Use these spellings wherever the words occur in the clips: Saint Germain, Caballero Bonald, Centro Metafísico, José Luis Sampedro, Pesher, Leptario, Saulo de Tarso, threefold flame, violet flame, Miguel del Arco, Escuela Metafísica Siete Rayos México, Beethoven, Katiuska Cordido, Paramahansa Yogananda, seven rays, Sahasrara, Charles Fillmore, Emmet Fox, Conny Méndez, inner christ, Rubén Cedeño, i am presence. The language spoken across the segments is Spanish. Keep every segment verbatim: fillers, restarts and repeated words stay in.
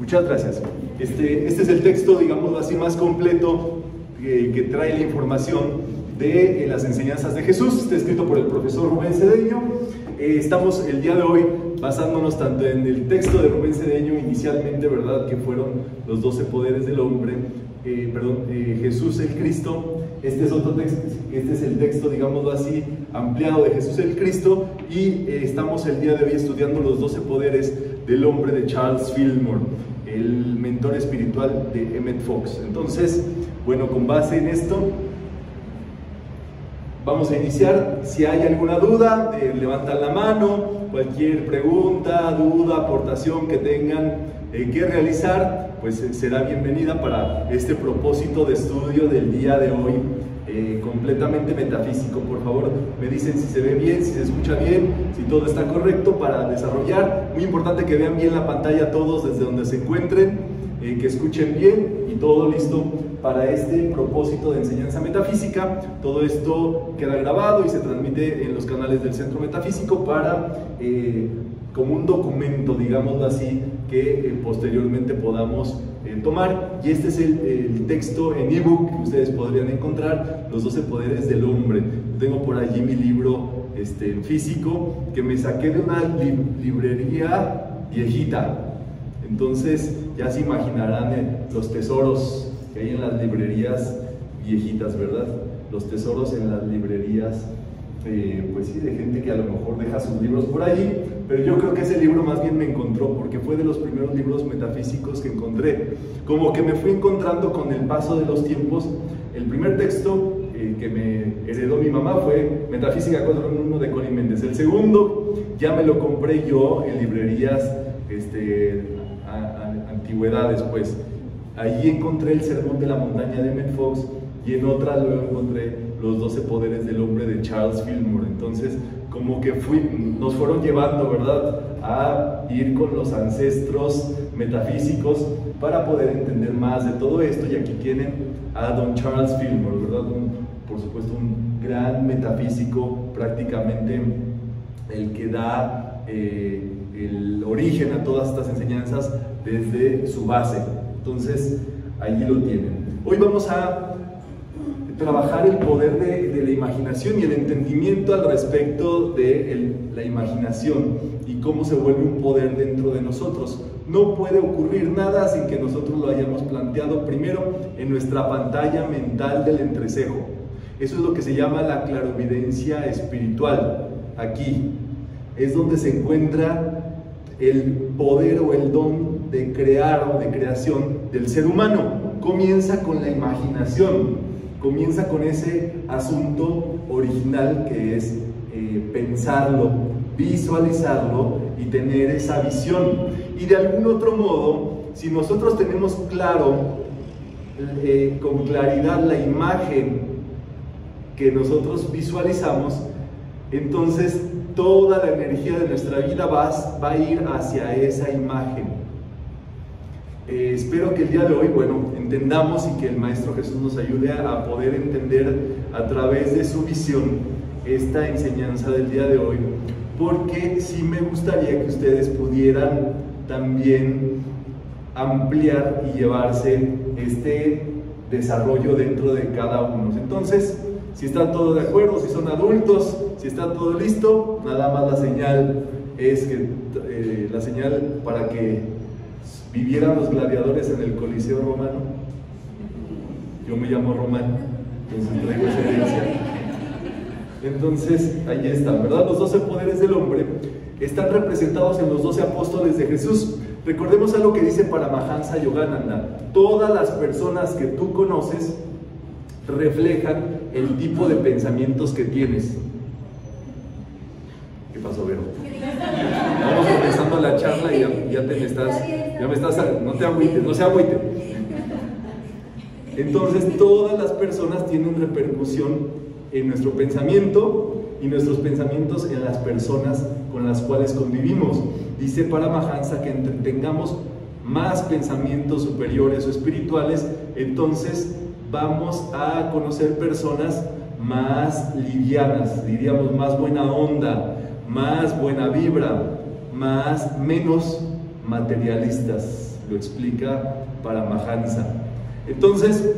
Muchas gracias. Este, este es el texto, digámoslo así, más completo que, que trae la información de eh, las enseñanzas de Jesús. Está escrito por el profesor Rubén Cedeño. Eh, estamos el día de hoy basándonos tanto en el texto de Rubén Cedeño inicialmente, ¿verdad?, que fueron los doce poderes del hombre, eh, perdón, eh, Jesús el Cristo. Este es otro texto, este es el texto, digámoslo así, ampliado de Jesús el Cristo, y eh, estamos el día de hoy estudiando los doce poderes del hombre de Charles Fillmore, el mentor espiritual de Emmet Fox. Entonces, bueno, con base en esto, vamos a iniciar. Si hay alguna duda, eh, levantan la mano. Cualquier pregunta, duda, aportación que tengan eh, que realizar, pues eh, será bienvenida para este propósito de estudio del día de hoy, eh, completamente metafísico. Por favor, me dicen si se ve bien, si se escucha bien, si todo está correcto para desarrollar. Muy importante que vean bien la pantalla todos desde donde se encuentren, eh, que escuchen bien y todo listo para este propósito de enseñanza metafísica. Todo esto queda grabado y se transmite en los canales del Centro Metafísico para, eh, como un documento, digámoslo así, que eh, posteriormente podamos eh, tomar. Y este es el, el texto en ebook que ustedes podrían encontrar, los doce poderes del hombre. Tengo por allí mi libro este, en físico, que me saqué de una lib librería viejita. Entonces ya se imaginarán eh, los tesoros que hay en las librerías viejitas, ¿verdad? Los tesoros en las librerías, eh, pues sí, de gente que a lo mejor deja sus libros por allí, pero yo creo que ese libro más bien me encontró, porque fue de los primeros libros metafísicos que encontré. Como que me fui encontrando con el paso de los tiempos. El primer texto eh, que me heredó mi mamá fue Metafísica cuatro en uno de Conny Méndez. El segundo ya me lo compré yo en librerías, este, a, a, antigüedades, pues. Allí encontré el Sermón de la Montaña de Emmet Fox, y en otra luego encontré los doce poderes del hombre de Charles Fillmore. Entonces, como que fui, nos fueron llevando, ¿verdad?, a ir con los ancestros metafísicos para poder entender más de todo esto. Y aquí tienen a don Charles Fillmore, ¿verdad? Un, por supuesto, un gran metafísico, prácticamente el que da eh, el origen a todas estas enseñanzas desde su base. Entonces, allí lo tienen. Hoy vamos a trabajar el poder de, de la imaginación y el entendimiento al respecto de el, la imaginación y cómo se vuelve un poder dentro de nosotros. No puede ocurrir nada sin que nosotros lo hayamos planteado primero en nuestra pantalla mental del entrecejo. Eso es lo que se llama la clarovidencia espiritual. Aquí es donde se encuentra el poder o el don de crear o de creación del ser humano. Comienza con la imaginación, comienza con ese asunto original que es eh, pensarlo, visualizarlo y tener esa visión. Y de algún otro modo, si nosotros tenemos claro, eh, con claridad, la imagen que nosotros visualizamos, entonces toda la energía de nuestra vida va, va a ir hacia esa imagen. Eh, espero que el día de hoy, bueno, entendamos y que el Maestro Jesús nos ayude a poder entender a través de su visión esta enseñanza del día de hoy, porque sí me gustaría que ustedes pudieran también ampliar y llevarse este desarrollo dentro de cada uno. Entonces, si están todos de acuerdo, si son adultos, si está todo listo, nada más la señal es que, eh, la señal para que vivieran los gladiadores en el Coliseo Romano. Yo me llamo Román, entonces traigo esa herencia. Entonces, ahí están, ¿verdad? Los doce poderes del hombre están representados en los doce apóstoles de Jesús. Recordemos algo que dice Paramahansa Yogananda: todas las personas que tú conoces reflejan el tipo de pensamientos que tienes. ¿Qué pasó, Vero? Vamos empezando la charla y ya, ya te me estás... Ya me estás, no te agüites, no se agüite. Entonces, todas las personas tienen repercusión en nuestro pensamiento y nuestros pensamientos en las personas con las cuales convivimos. Dice Paramahansa que entre tengamos más pensamientos superiores o espirituales, entonces vamos a conocer personas más livianas, diríamos más buena onda, más buena vibra, más menos materialistas, lo explica Paramahansa. Entonces,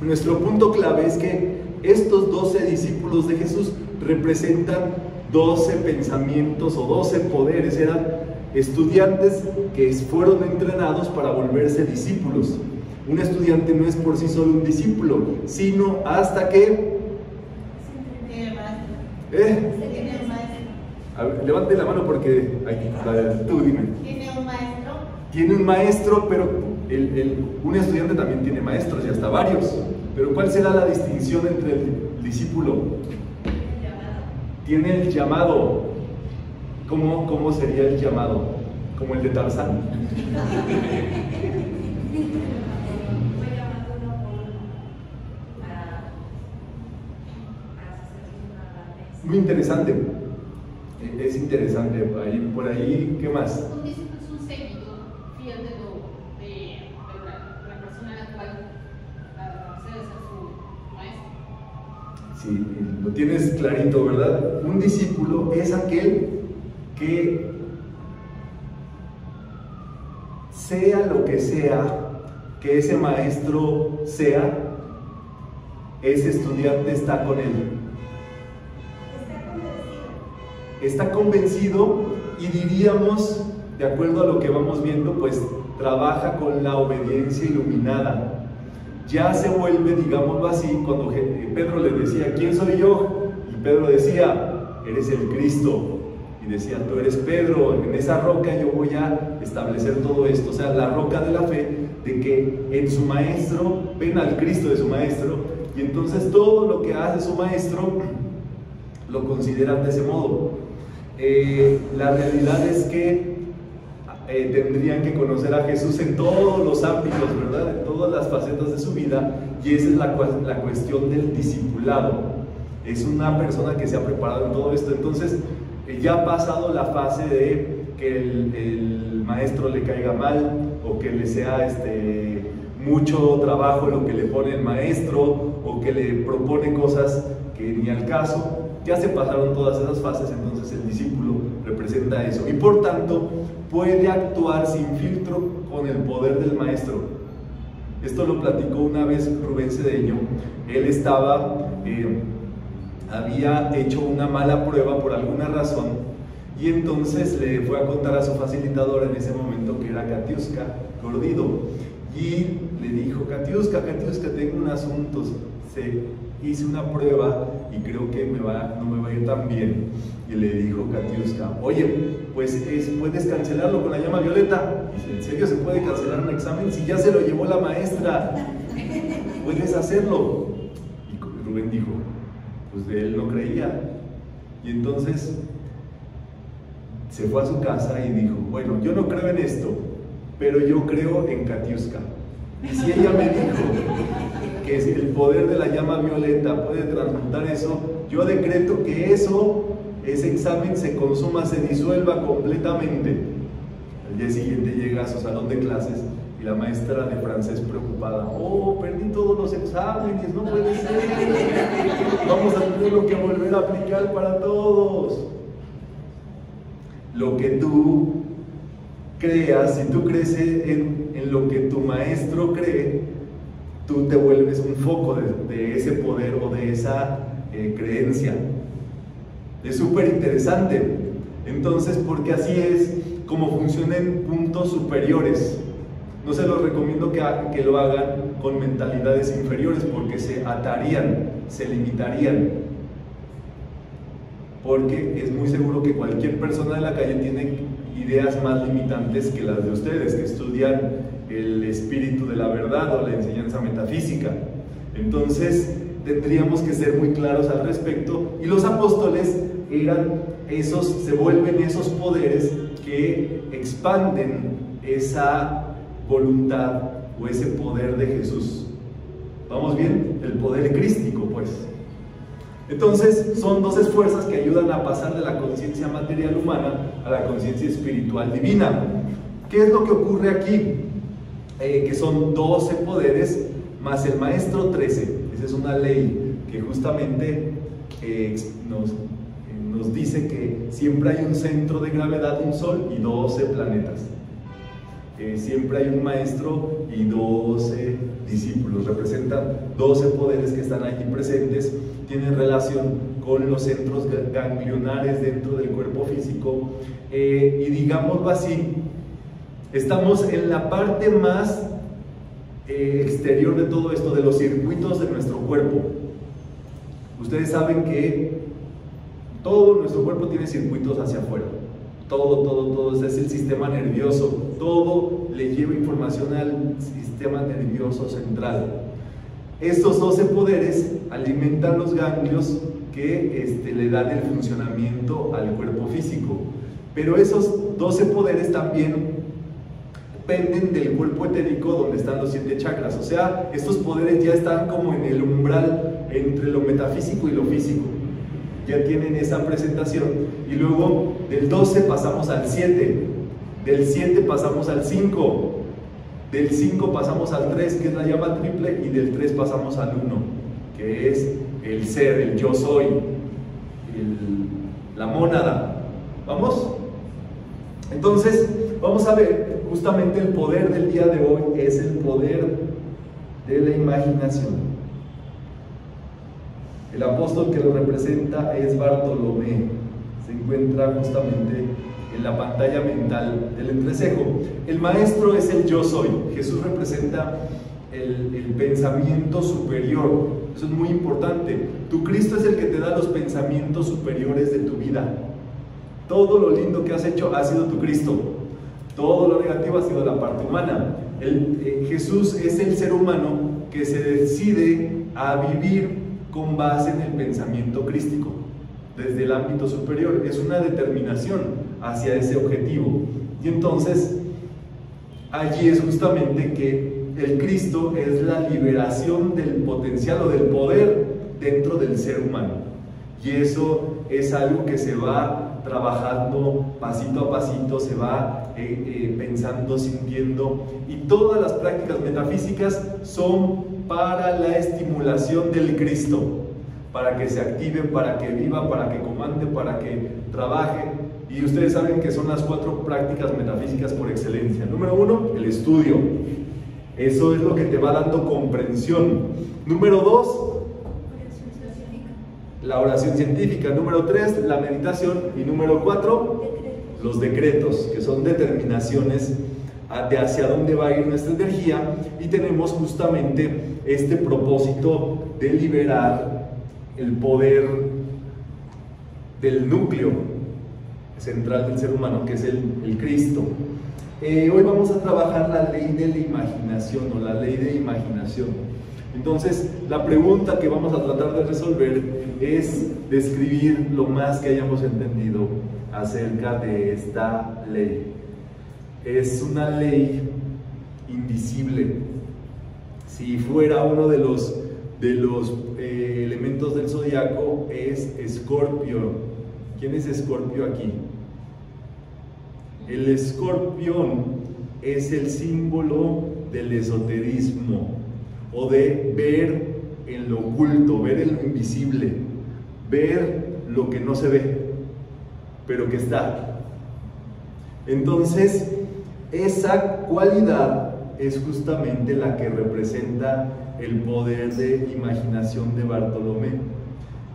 nuestro punto clave es que estos doce discípulos de Jesús representan doce pensamientos o doce poderes, eran estudiantes que fueron entrenados para volverse discípulos. Un estudiante no es por sí solo un discípulo, sino hasta que... ¿Eh? A ver, levante la mano porque... Ay, ver, tú dime. ¿Tiene un maestro? Tiene un maestro, pero el, el, un estudiante también tiene maestros y hasta varios. Pero ¿cuál será la distinción entre el discípulo? El llamado. Tiene el llamado. ¿Cómo, cómo sería el llamado? ¿Como el de Tarzán? Muy interesante, es interesante, por ahí, ¿qué más? Un discípulo es un seguidor fiel de, lo, de, de, la, de la persona a la cual se hace su maestro. Sí, lo tienes clarito, ¿verdad? Un discípulo es aquel que, sea lo que sea, que ese maestro sea, ese estudiante está con él. Está convencido y diríamos, de acuerdo a lo que vamos viendo, pues trabaja con la obediencia iluminada. Ya se vuelve, digámoslo así, cuando Pedro le decía, ¿quién soy yo? Y Pedro decía, eres el Cristo. Y decía, tú eres Pedro, en esa roca yo voy a establecer todo esto. O sea, la roca de la fe, de que en su maestro, ven al Cristo de su maestro. Y entonces todo lo que hace su maestro, lo consideran de ese modo. Eh, la realidad es que eh, tendrían que conocer a Jesús en todos los ámbitos, ¿verdad? En todas las facetas de su vida, y esa es la, la cuestión del discipulado. Es una persona que se ha preparado en todo esto. Entonces, eh, ya ha pasado la fase de que el, el maestro le caiga mal, o que le sea este, mucho trabajo lo que le pone el maestro, o que le propone cosas que ni al caso. Ya se pasaron todas esas fases, entonces el discípulo representa eso. Y por tanto, puede actuar sin filtro con el poder del maestro. Esto lo platicó una vez Rubén Cedeño. Él estaba, eh, había hecho una mala prueba por alguna razón, y entonces le fue a contar a su facilitadora en ese momento, que era Katiuska Cordido. Y le dijo, Katiuska, Katiuska, tengo un asunto, se hice una prueba y creo que me va, no me va a ir tan bien. Y le dijo Katiuska, oye, pues es, puedes cancelarlo con la llama violeta. Dice, ¿en serio se puede cancelar un examen? Si ya se lo llevó la maestra, puedes hacerlo. Y Rubén dijo, pues de él no creía. Y entonces se fue a su casa y dijo, bueno, yo no creo en esto, pero yo creo en Katiuska. Y si ella me dijo que el poder de la llama violeta puede transmutar eso, yo decreto que eso, ese examen se consuma, se disuelva completamente. Al día siguiente llega a su salón de clases y la maestra de francés preocupada, oh, perdí todos los exámenes, no puede ser, vamos a tener que volver a aplicar para todos. Lo que tú creas, si tú crees en, en lo que tu maestro cree, tú te vuelves un foco de, de ese poder o de esa eh, creencia. Es súper interesante. Entonces, porque así es como funcionan puntos superiores. No se los recomiendo que, ha, que lo hagan con mentalidades inferiores, porque se atarían, se limitarían. Porque es muy seguro que cualquier persona en la calle tiene ideas más limitantes que las de ustedes, que estudian el espíritu de la verdad o la enseñanza metafísica. Entonces, tendríamos que ser muy claros al respecto, y los apóstoles eran esos, se vuelven esos poderes que expanden esa voluntad o ese poder de Jesús. ¿Vamos bien? El poder crístico, pues. Entonces, son dos fuerzas que ayudan a pasar de la conciencia material humana a la conciencia espiritual divina. ¿Qué es lo que ocurre aquí? Eh, que son doce poderes más el maestro trece. Esa es una ley que justamente eh, nos, eh, nos dice que siempre hay un centro de gravedad, un sol y doce planetas. Eh, siempre hay un maestro y doce discípulos, representan doce poderes que están allí presentes, tienen relación con los centros ganglionares dentro del cuerpo físico, eh, y digámoslo así, estamos en la parte más eh, exterior de todo esto, de los circuitos de nuestro cuerpo. Ustedes saben que todo nuestro cuerpo tiene circuitos hacia afuera, todo, todo, todo, es el sistema nervioso, todo le lleva información al sistema nervioso central. Estos doce poderes alimentan los ganglios que este, le dan el funcionamiento al cuerpo físico, pero esos doce poderes también penden del cuerpo etérico donde están los siete chakras, o sea, estos poderes ya están como en el umbral entre lo metafísico y lo físico. Ya tienen esa presentación y luego del doce pasamos al siete, del siete pasamos al cinco, del cinco pasamos al tres, que es la llama triple, y del tres pasamos al uno, que es el ser, el yo soy, el, la mónada. ¿Vamos? Entonces vamos a ver, justamente el poder del día de hoy es el poder de la imaginación. El apóstol que lo representa es Bartolomé, se encuentra justamente en la pantalla mental del entrecejo. El maestro es el yo soy, Jesús representa el, el pensamiento superior, eso es muy importante. Tu Cristo es el que te da los pensamientos superiores de tu vida. Todo lo lindo que has hecho ha sido tu Cristo, todo lo negativo ha sido la parte humana. El, eh, Jesús es el ser humano que se decide a vivir con base en el pensamiento crístico, desde el ámbito superior, es una determinación hacia ese objetivo. Y entonces, allí es justamente que el Cristo es la liberación del potencial o del poder dentro del ser humano. Y eso es algo que se va trabajando pasito a pasito, se va eh, eh, pensando, sintiendo, y todas las prácticas metafísicas son para la estimulación del Cristo, para que se active, para que viva, para que comande, para que trabaje. Y ustedes saben que son las cuatro prácticas metafísicas por excelencia. Número uno, el estudio, eso es lo que te va dando comprensión. Número dos, la oración científica. Número tres, la meditación. Y número cuatro, los decretos, que son determinaciones de hacia dónde va a ir nuestra energía, y tenemos justamente este propósito de liberar el poder del núcleo central del ser humano, que es el, el Cristo. Eh, hoy vamos a trabajar la ley de la imaginación o la ley de imaginación. Entonces, la pregunta que vamos a tratar de resolver es describir lo más que hayamos entendido acerca de esta ley. Es una ley indicible. Si fuera uno de los, de los eh, elementos del zodiaco, es Escorpio. ¿Quién es Escorpio aquí? El escorpión es el símbolo del esoterismo o de ver en lo oculto, ver en lo invisible, ver lo que no se ve, pero que está. Entonces, esa cualidad es justamente la que representa el poder de imaginación de Bartolomé.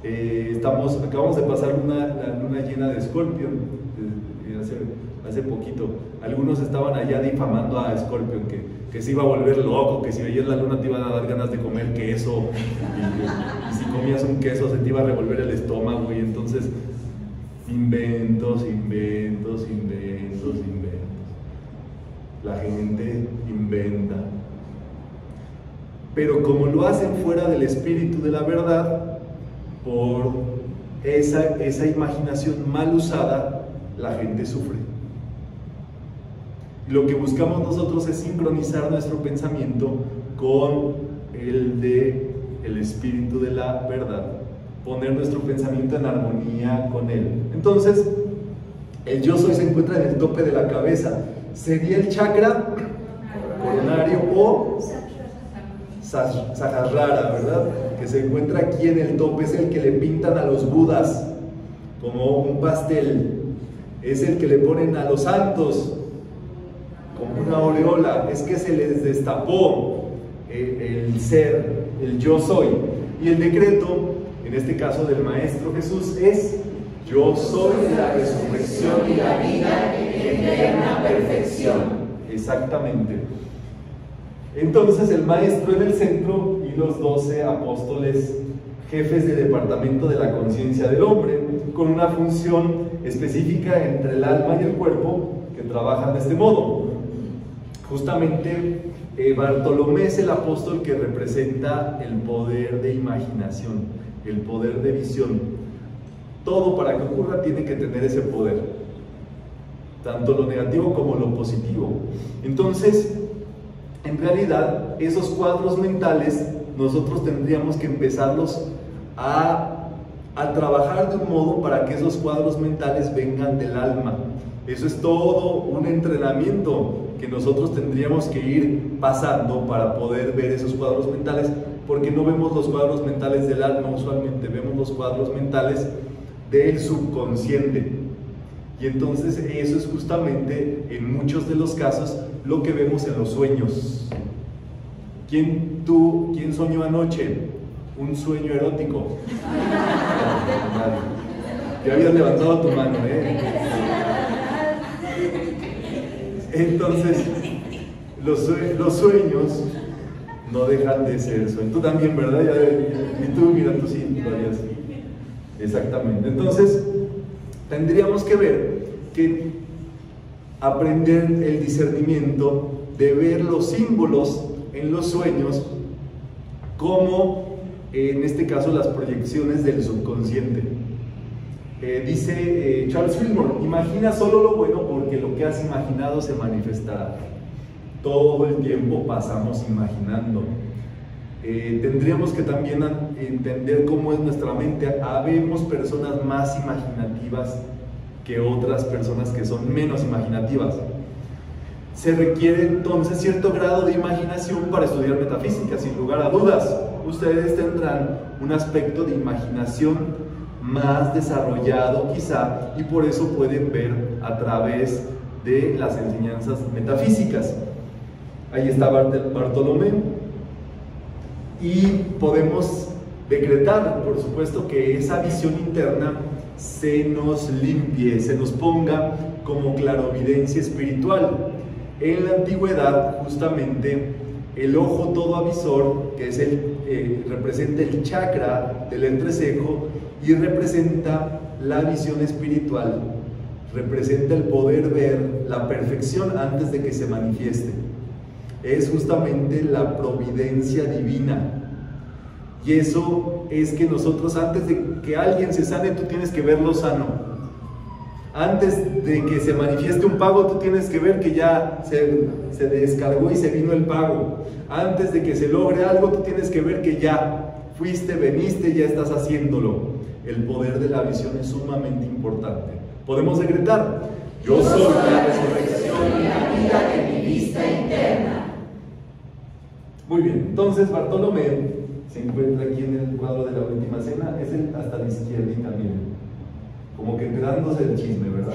Eh, estamos, acabamos de pasar una, la luna llena de Escorpio, eh, hace, hace poquito. Algunos estaban allá difamando a Escorpio, que, que se iba a volver loco, que si veías la luna te iban a dar ganas de comer queso, y, y si comías un queso se te iba a revolver el estómago, y entonces inventos, inventos, inventos, inventos. La gente inventa. Pero como lo hacen fuera del espíritu de la verdad, por esa, esa imaginación mal usada, la gente sufre. Lo que buscamos nosotros es sincronizar nuestro pensamiento con el de el espíritu de la verdad, poner nuestro pensamiento en armonía con él. Entonces, el yo soy se encuentra en el tope de la cabeza, sería el chakra coronario o Sahasrara, ¿verdad? Que se encuentra aquí en el tope, es el que le pintan a los budas como un pastel, es el que le ponen a los santos como una aureola, es que se les destapó el, el ser, el yo soy. Y el decreto, en este caso del Maestro Jesús, es: yo soy la resurrección y la vida en eterna perfección. Exactamente. Entonces el Maestro en el centro y los doce apóstoles, jefes de departamento de la conciencia del hombre, con una función específica entre el alma y el cuerpo, que trabajan de este modo. Justamente eh, Bartolomé es el apóstol que representa el poder de imaginación, el poder de visión. Todo, para que ocurra, tiene que tener ese poder, tanto lo negativo como lo positivo. Entonces, en realidad, esos cuadros mentales nosotros tendríamos que empezarlos a, a trabajar de un modo para que esos cuadros mentales vengan del alma. Eso es todo un entrenamiento que nosotros tendríamos que ir pasando para poder ver esos cuadros mentales, porque no vemos los cuadros mentales del alma usualmente, vemos los cuadros mentales del subconsciente. Y entonces eso es justamente, en muchos de los casos, lo que vemos en los sueños. ¿Quién, tú, quién soñó anoche un sueño erótico? Ya habías levantado tu mano, ¿eh? Entonces, los, sue los sueños no dejan de ser eso. Tú también, ¿verdad? Ya, y tú, mira, tú sí, todavía sí. Exactamente. Entonces, tendríamos que ver, que aprender el discernimiento de ver los símbolos en los sueños como, en este caso, las proyecciones del subconsciente. Eh, dice eh, Charles Fillmore: imagina solo lo bueno, porque lo que has imaginado se manifestará. Todo el tiempo pasamos imaginando. Eh, tendríamos que también entender cómo es nuestra mente. Habemos personas más imaginativas que otras personas que son menos imaginativas. Se requiere entonces cierto grado de imaginación para estudiar metafísica, sin lugar a dudas. Ustedes tendrán un aspecto de imaginación más desarrollado quizá, y por eso pueden ver a través de las enseñanzas metafísicas. Ahí está Bartolomé, y podemos decretar, por supuesto, que esa visión interna se nos limpie, se nos ponga como clarovidencia espiritual. En la antigüedad, justamente, el ojo todo avisor, que es el, eh, representa el chakra del entrecejo, y representa la visión espiritual, representa el poder ver la perfección antes de que se manifieste. Es justamente la providencia divina. Y eso es que nosotros, antes de que alguien se sane, tú tienes que verlo sano. Antes de que se manifieste un pago, tú tienes que ver que ya se, se descargó y se vino el pago. Antes de que se logre algo, tú tienes que ver que ya fuiste, veniste, ya estás haciéndolo. El poder de la visión es sumamente importante. Podemos decretar: yo soy la resurrección y la vida de mi vista interna. Muy bien, entonces Bartolomé se encuentra aquí en el cuadro de la última cena. Es el hasta la izquierda, y también como que enterándose del chisme, ¿verdad?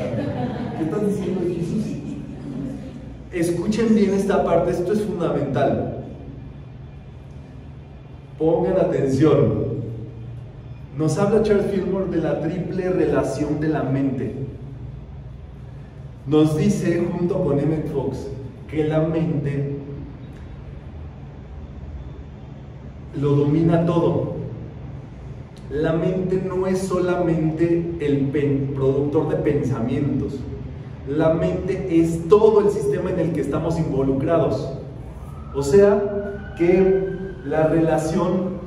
¿Qué estás diciendo, Jesús? Escuchen bien esta parte, esto es fundamental. Pongan atención. Nos habla Charles Fillmore de la triple relación de la mente. Nos dice, junto con Emmet Fox, que la mente lo domina todo. La mente no es solamente el productor de pensamientos. La mente es todo el sistema en el que estamos involucrados. O sea, que la relación,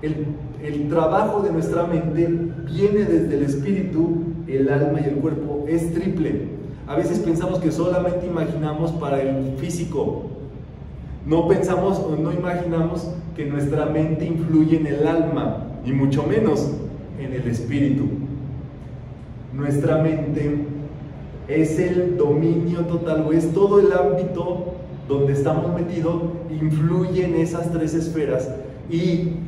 el El trabajo de nuestra mente viene desde el espíritu, el alma y el cuerpo. Es triple. A veces pensamos que solamente imaginamos para el físico. No pensamos o no imaginamos que nuestra mente influye en el alma, y mucho menos en el espíritu. Nuestra mente es el dominio total, o es todo el ámbito donde estamos metidos, influye en esas tres esferas. Y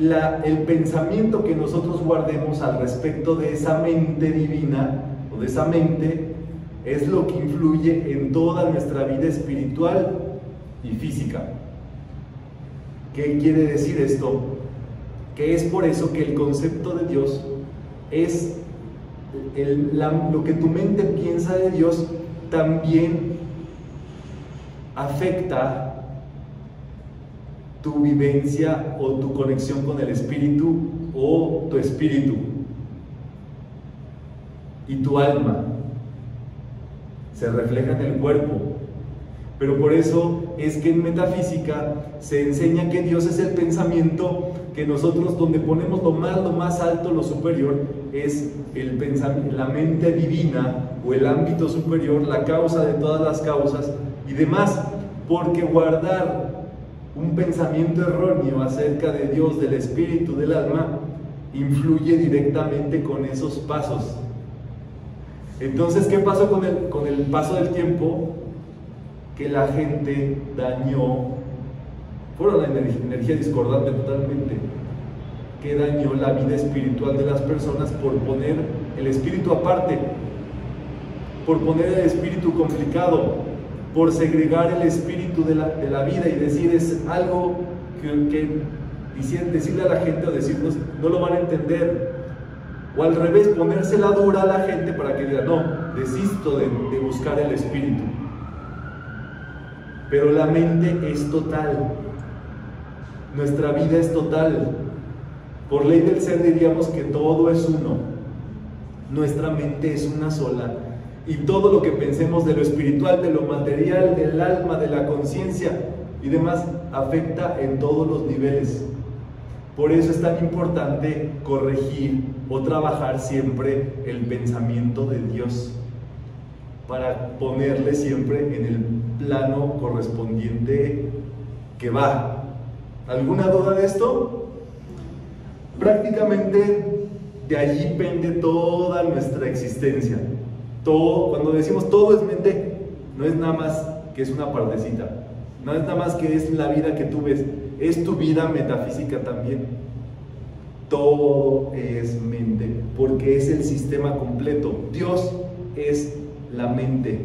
La, el pensamiento que nosotros guardemos al respecto de esa mente divina, o de esa mente, es lo que influye en toda nuestra vida espiritual y física. ¿Qué quiere decir esto? Que es por eso que el concepto de Dios es el, la, lo que tu mente piensa de Dios también afecta tu vivencia o tu conexión con el espíritu o tu espíritu y tu alma se refleja en el cuerpo. Pero por eso es que en metafísica se enseña que Dios es el pensamiento, que nosotros donde ponemos lo más, lo más alto, lo superior, es el pensamiento, la mente divina o el ámbito superior, la causa de todas las causas y demás, porque guardar un pensamiento erróneo acerca de Dios, del espíritu, del alma, influye directamente con esos pasos. Entonces, ¿qué pasó con el, con el paso del tiempo? Que la gente dañó, fueron la energía, energía discordante totalmente, que dañó la vida espiritual de las personas por poner el espíritu aparte, por poner el espíritu complicado, por segregar el espíritu de la, de la vida y decir es algo que, que decir, decirle a la gente o decirnos no lo van a entender. O al revés, ponérsela dura a la gente para que diga, no, desisto de, de buscar el espíritu. Pero la mente es total, nuestra vida es total. Por ley del ser diríamos que todo es uno, nuestra mente es una sola. Y todo lo que pensemos de lo espiritual, de lo material, del alma, de la conciencia y demás, afecta en todos los niveles. Por eso es tan importante corregir o trabajar siempre el pensamiento de Dios, para ponerle siempre en el plano correspondiente que va. ¿Alguna duda de esto? Prácticamente de allí pende toda nuestra existencia. Todo, cuando decimos todo es mente, no es nada más que es una partecita, no es nada más que es la vida que tú ves, es tu vida metafísica también. Todo es mente, porque es el sistema completo. Dios es la mente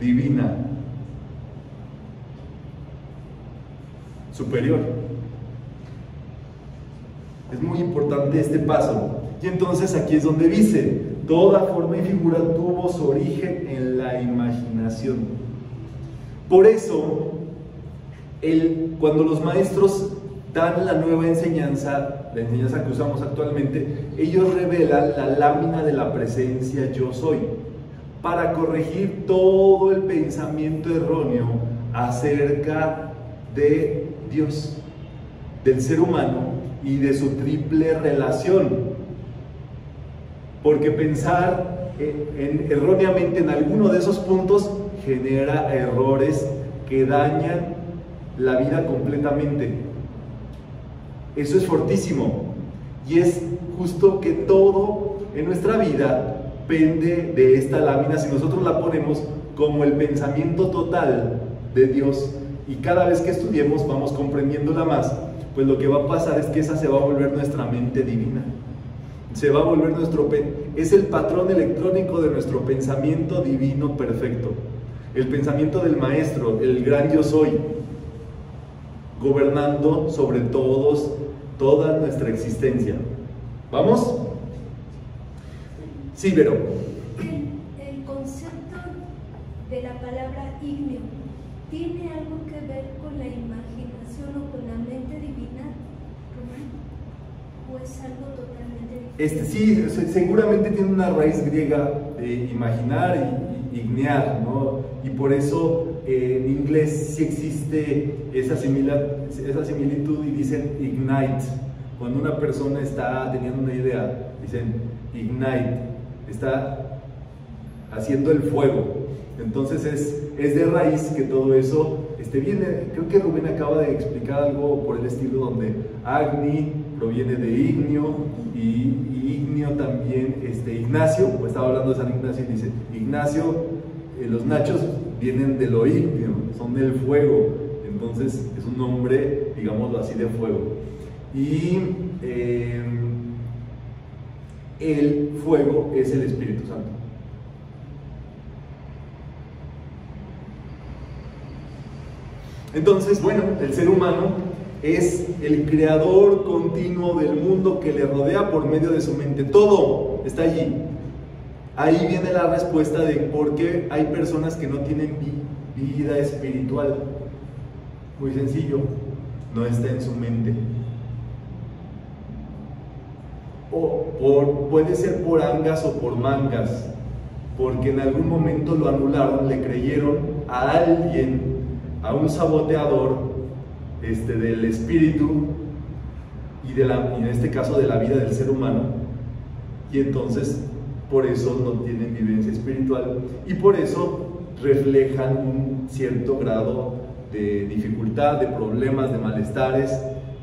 divina, superior. Es muy importante este paso. Y entonces aquí es donde dice, toda forma y figura tuvo su origen en la imaginación. Por eso, el, cuando los maestros dan la nueva enseñanza, la enseñanza que usamos actualmente, ellos revelan la lámina de la presencia yo soy, para corregir todo el pensamiento erróneo acerca de Dios, del ser humano y de su triple relación. Porque pensar en, en, erróneamente en alguno de esos puntos genera errores que dañan la vida completamente. Eso es fortísimo, y es justo que todo en nuestra vida pende de esta lámina si nosotros la ponemos como el pensamiento total de Dios, y cada vez que estudiemos vamos comprendiéndola más, pues lo que va a pasar es que esa se va a volver nuestra mente divina, se va a volver nuestro, es el patrón electrónico de nuestro pensamiento divino perfecto, el pensamiento del maestro, el gran yo soy, gobernando sobre todos, toda nuestra existencia. ¿Vamos? Sí, Vero. El, el concepto de la palabra ígneo, ¿tiene algo que ver con la imaginación o con la mente divina, Rubén? ¿O es algo totalmente diferente? Este, sí, seguramente tiene una raíz griega de imaginar y, y ignear, ¿no? Y por eso eh, en inglés sí existe esa, similar, esa similitud y dicen ignite. Cuando una persona está teniendo una idea, dicen ignite, está haciendo el fuego. Entonces es, es de raíz que todo eso esté bien. Creo que Rubén acaba de explicar algo por el estilo donde Agni proviene de ignio y, y ignio también, este, Ignacio, pues estaba hablando de San Ignacio y dice Ignacio. Los nachos vienen de lo ígneo, son del fuego, entonces es un nombre, digámoslo así, de fuego. Y eh, el fuego es el Espíritu Santo, Entonces, bueno, el ser humano es el creador continuo del mundo que le rodea por medio de su mente. Todo está allí. Ahí viene la respuesta de por qué hay personas que no tienen vida espiritual. Muy sencillo, no está en su mente. O por, puede ser por angas o por mangas, porque en algún momento lo anularon, le creyeron a alguien, a un saboteador este, del espíritu y, de la, y en este caso de la vida del ser humano, y entonces por eso no tienen vivencia espiritual y por eso reflejan un cierto grado de dificultad, de problemas, de malestares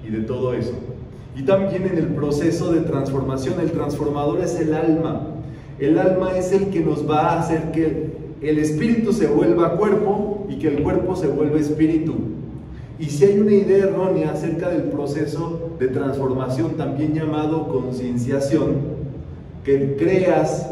y de todo eso. Y también en el proceso de transformación, el transformador es el alma. El alma es el que nos va a hacer que el espíritu se vuelva cuerpo y que el cuerpo se vuelva espíritu. Y si hay una idea errónea acerca del proceso de transformación, también llamado concienciación, que creas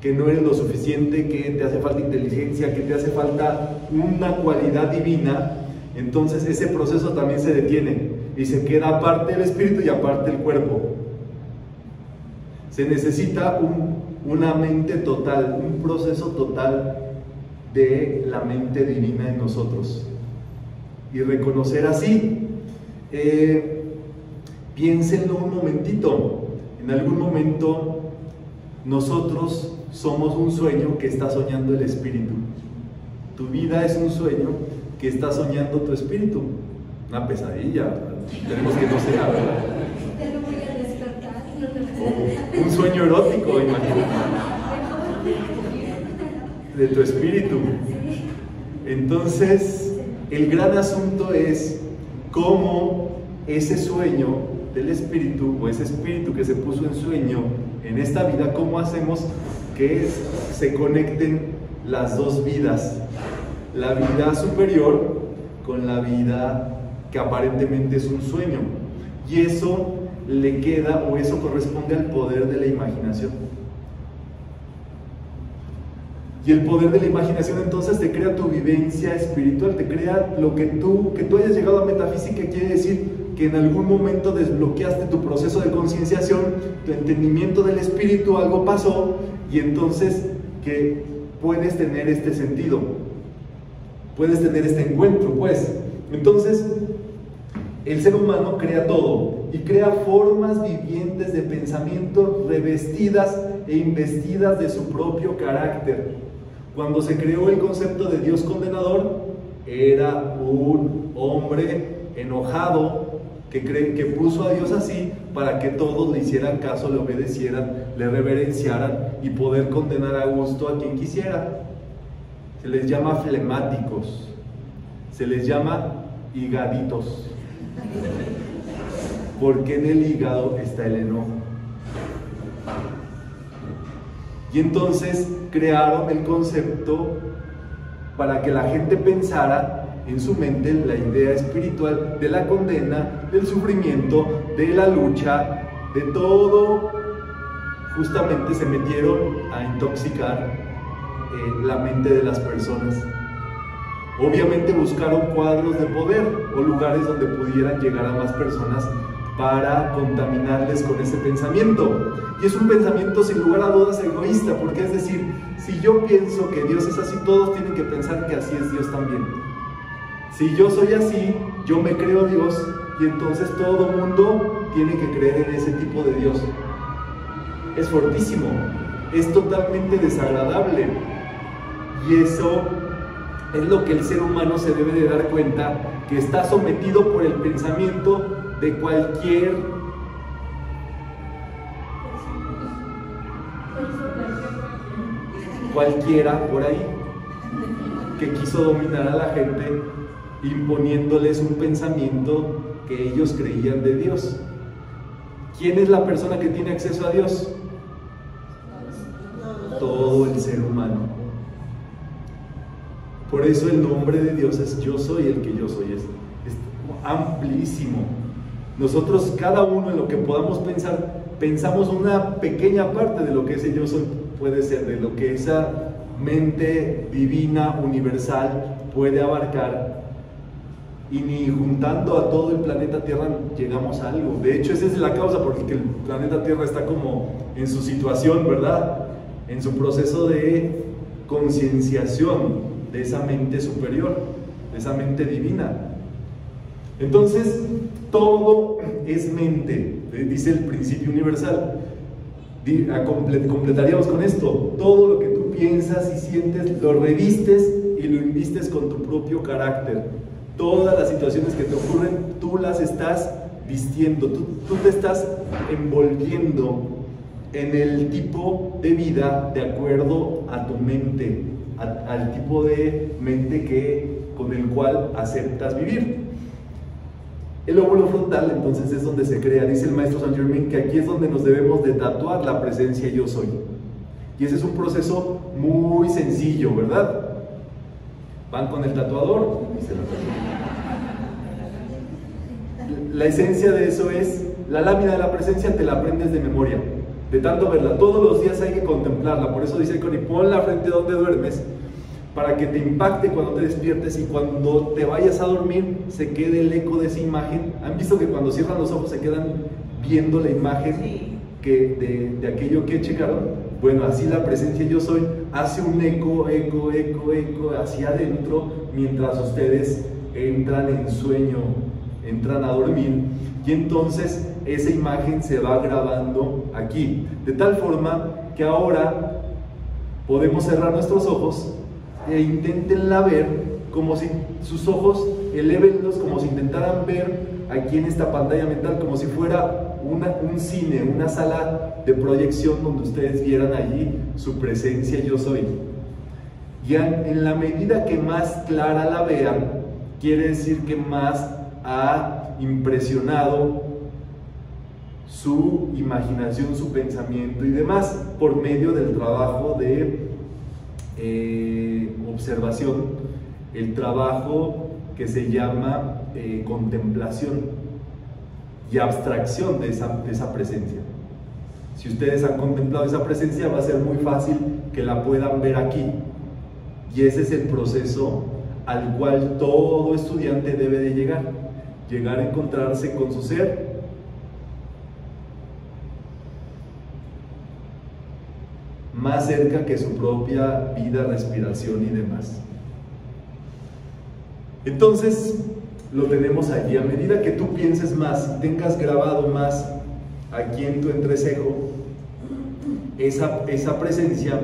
que no eres lo suficiente, que te hace falta inteligencia, que te hace falta una cualidad divina, entonces ese proceso también se detiene y se queda aparte el espíritu y aparte el cuerpo. Se necesita un, una mente total, un proceso total de la mente divina en nosotros. Y reconocer así, eh, piénsenlo un momentito, en algún momento nosotros somos un sueño que está soñando el espíritu. Tu vida es un sueño que está soñando tu espíritu. Una pesadilla, tenemos que no sea, ¿verdad? Pero voy a despertar. Oh, un sueño erótico, imagínate. De tu espíritu. Entonces, el gran asunto es cómo ese sueño del espíritu, o ese espíritu que se puso en sueño en esta vida, cómo hacemos que se conecten las dos vidas, la vida superior con la vida que aparentemente es un sueño, y eso le queda, o eso corresponde al poder de la imaginación. Y el poder de la imaginación entonces te crea tu vivencia espiritual, te crea lo que tú, que tú hayas llegado a metafísica, quiere decir que en algún momento desbloqueaste tu proceso de concienciación, tu entendimiento del espíritu, algo pasó, y entonces que puedes tener este sentido, puedes tener este encuentro, pues. Entonces, el ser humano crea todo y crea formas vivientes de pensamiento revestidas e investidas de su propio carácter. Cuando se creó el concepto de Dios condenador, era un hombre enojado que, cree, que puso a Dios así para que todos le hicieran caso, le obedecieran, le reverenciaran y poder condenar a gusto a quien quisiera. Se les llama flemáticos, se les llama higaditos. Porque en el hígado está el enojo. Y entonces crearon el concepto para que la gente pensara en su mente la idea espiritual de la condena, del sufrimiento, de la lucha, de todo. Justamente se metieron a intoxicar eh, la mente de las personas. Obviamente buscaron cuadros de poder o lugares donde pudieran llegar a más personas para contaminarles con ese pensamiento. Y es un pensamiento sin lugar a dudas egoísta, porque es decir, si yo pienso que Dios es así, todos tienen que pensar que así es Dios también. Si yo soy así, yo me creo Dios, y entonces todo mundo tiene que creer en ese tipo de Dios. Es fortísimo, es totalmente desagradable, y eso es lo que el ser humano se debe de dar cuenta, que está sometido por el pensamiento de cualquier cualquiera por ahí que quiso dominar a la gente imponiéndoles un pensamiento que ellos creían de Dios. ¿Quién es la persona que tiene acceso a Dios? Todo el ser humano. Por eso el nombre de Dios es yo soy el que yo soy, es, es amplísimo. Nosotros cada uno en lo que podamos pensar, pensamos una pequeña parte de lo que ese yo soy puede ser, de lo que esa mente divina, universal, puede abarcar y ni juntando a todo el planeta Tierra llegamos a algo. De hecho, esa es la causa por la que el planeta Tierra está como en su situación, ¿verdad? En su proceso de concienciación de esa mente superior, de esa mente divina. Entonces, todo es mente, dice el principio universal. Completaríamos con esto: todo lo que tú piensas y sientes lo revistes y lo invistes con tu propio carácter. Todas las situaciones que te ocurren, tú las estás vistiendo, tú, tú te estás envolviendo en el tipo de vida de acuerdo a tu mente, a, al tipo de mente que, con el cual aceptas vivir. El óvulo frontal, entonces, es donde se crea. Dice el maestro Saint Germain que aquí es donde nos debemos de tatuar la presencia yo soy. Y ese es un proceso muy sencillo, ¿verdad? Van con el tatuador y se lo tatúan. La esencia de eso es, la lámina de la presencia te la aprendes de memoria, de tanto verla. Todos los días hay que contemplarla. Por eso dice Conny, ponla frente donde duermes, para que te impacte cuando te despiertes, y cuando te vayas a dormir se quede el eco de esa imagen. ¿Han visto que cuando cierran los ojos se quedan viendo la imagen sí. que de, de aquello que checaron? Bueno, así la presencia yo soy hace un eco, eco, eco, eco hacia adentro mientras ustedes entran en sueño, entran a dormir, y entonces esa imagen se va grabando aquí, de tal forma que ahora podemos cerrar nuestros ojos e intentenla ver como si sus ojos, elevenlos como si intentaran ver aquí en esta pantalla mental, como si fuera una, un cine, una sala de proyección donde ustedes vieran allí su presencia yo soy. Y en la medida que más clara la vean, quiere decir que más ha impresionado su imaginación, su pensamiento y demás, por medio del trabajo de Eh, observación, el trabajo que se llama eh, contemplación y abstracción de esa, de esa presencia. Si ustedes han contemplado esa presencia, va a ser muy fácil que la puedan ver aquí, y ese es el proceso al cual todo estudiante debe de llegar llegar a encontrarse con su ser. Más cerca que su propia vida, respiración y demás. Entonces, lo tenemos allí. A medida que tú pienses más, tengas grabado más aquí en tu entrecejo esa, esa presencia,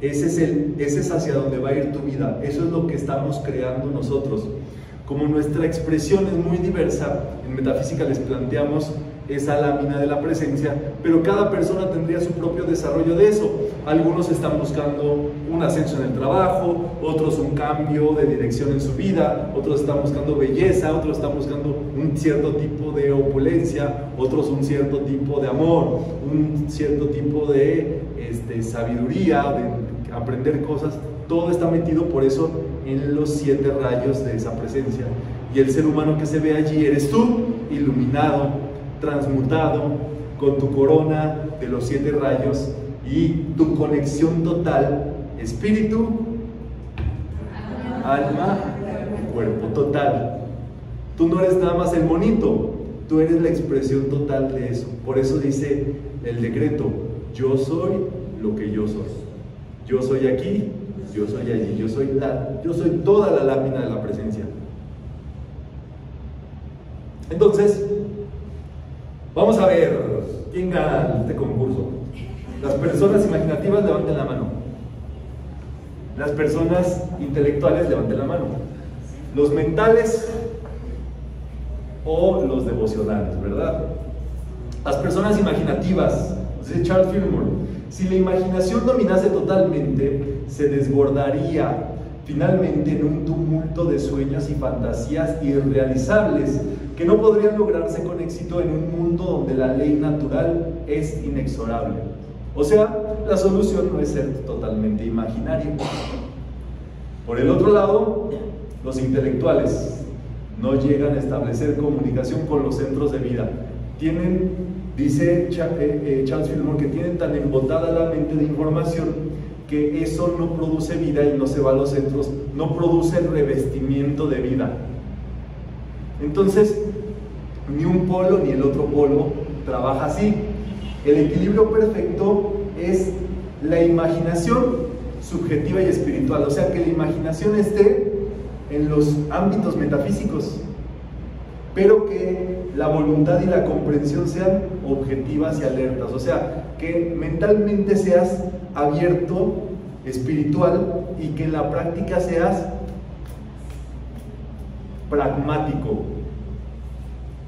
ese es, el, ese es hacia donde va a ir tu vida. Eso es lo que estamos creando nosotros. Como nuestra expresión es muy diversa, en Metafísica les planteamos esa lámina de la presencia, pero cada persona tendría su propio desarrollo de eso. Algunos están buscando un ascenso en el trabajo, otros un cambio de dirección en su vida, otros están buscando belleza, otros están buscando un cierto tipo de opulencia, otros un cierto tipo de amor, un cierto tipo de este, sabiduría, de aprender cosas. Todo está metido por eso en los siete rayos de esa presencia. Y el ser humano que se ve allí eres tú, iluminado, transmutado, con tu corona de los siete rayos y tu conexión total, espíritu, alma, cuerpo total. Tú no eres nada más el monito, tú eres la expresión total de eso. Por eso dice el decreto: yo soy lo que yo soy, yo soy aquí, yo soy allí, yo soy la, yo soy toda la lámina de la presencia. Entonces, vamos a ver quién gana este concurso. Las personas imaginativas, levanten la mano. Las personas intelectuales, levanten la mano. Los mentales o los devocionales, ¿verdad? Las personas imaginativas, dice Charles Fillmore: si la imaginación dominase totalmente, se desbordaría finalmente en un tumulto de sueños y fantasías irrealizables que no podrían lograrse con éxito en un mundo donde la ley natural es inexorable. O sea, la solución no es ser totalmente imaginario. Por el otro lado, los intelectuales no llegan a establecer comunicación con los centros de vida. Tienen, dice Charles Fillmore, que tienen tan embotada la mente de información que eso no produce vida y no se va a los centros, no produce revestimiento de vida. Entonces, ni un polo ni el otro polo trabaja así. El equilibrio perfecto es la imaginación subjetiva y espiritual, o sea que la imaginación esté en los ámbitos metafísicos, pero que la voluntad y la comprensión sean objetivas y alertas, o sea que mentalmente seas abierto, espiritual, y que en la práctica seas pragmático.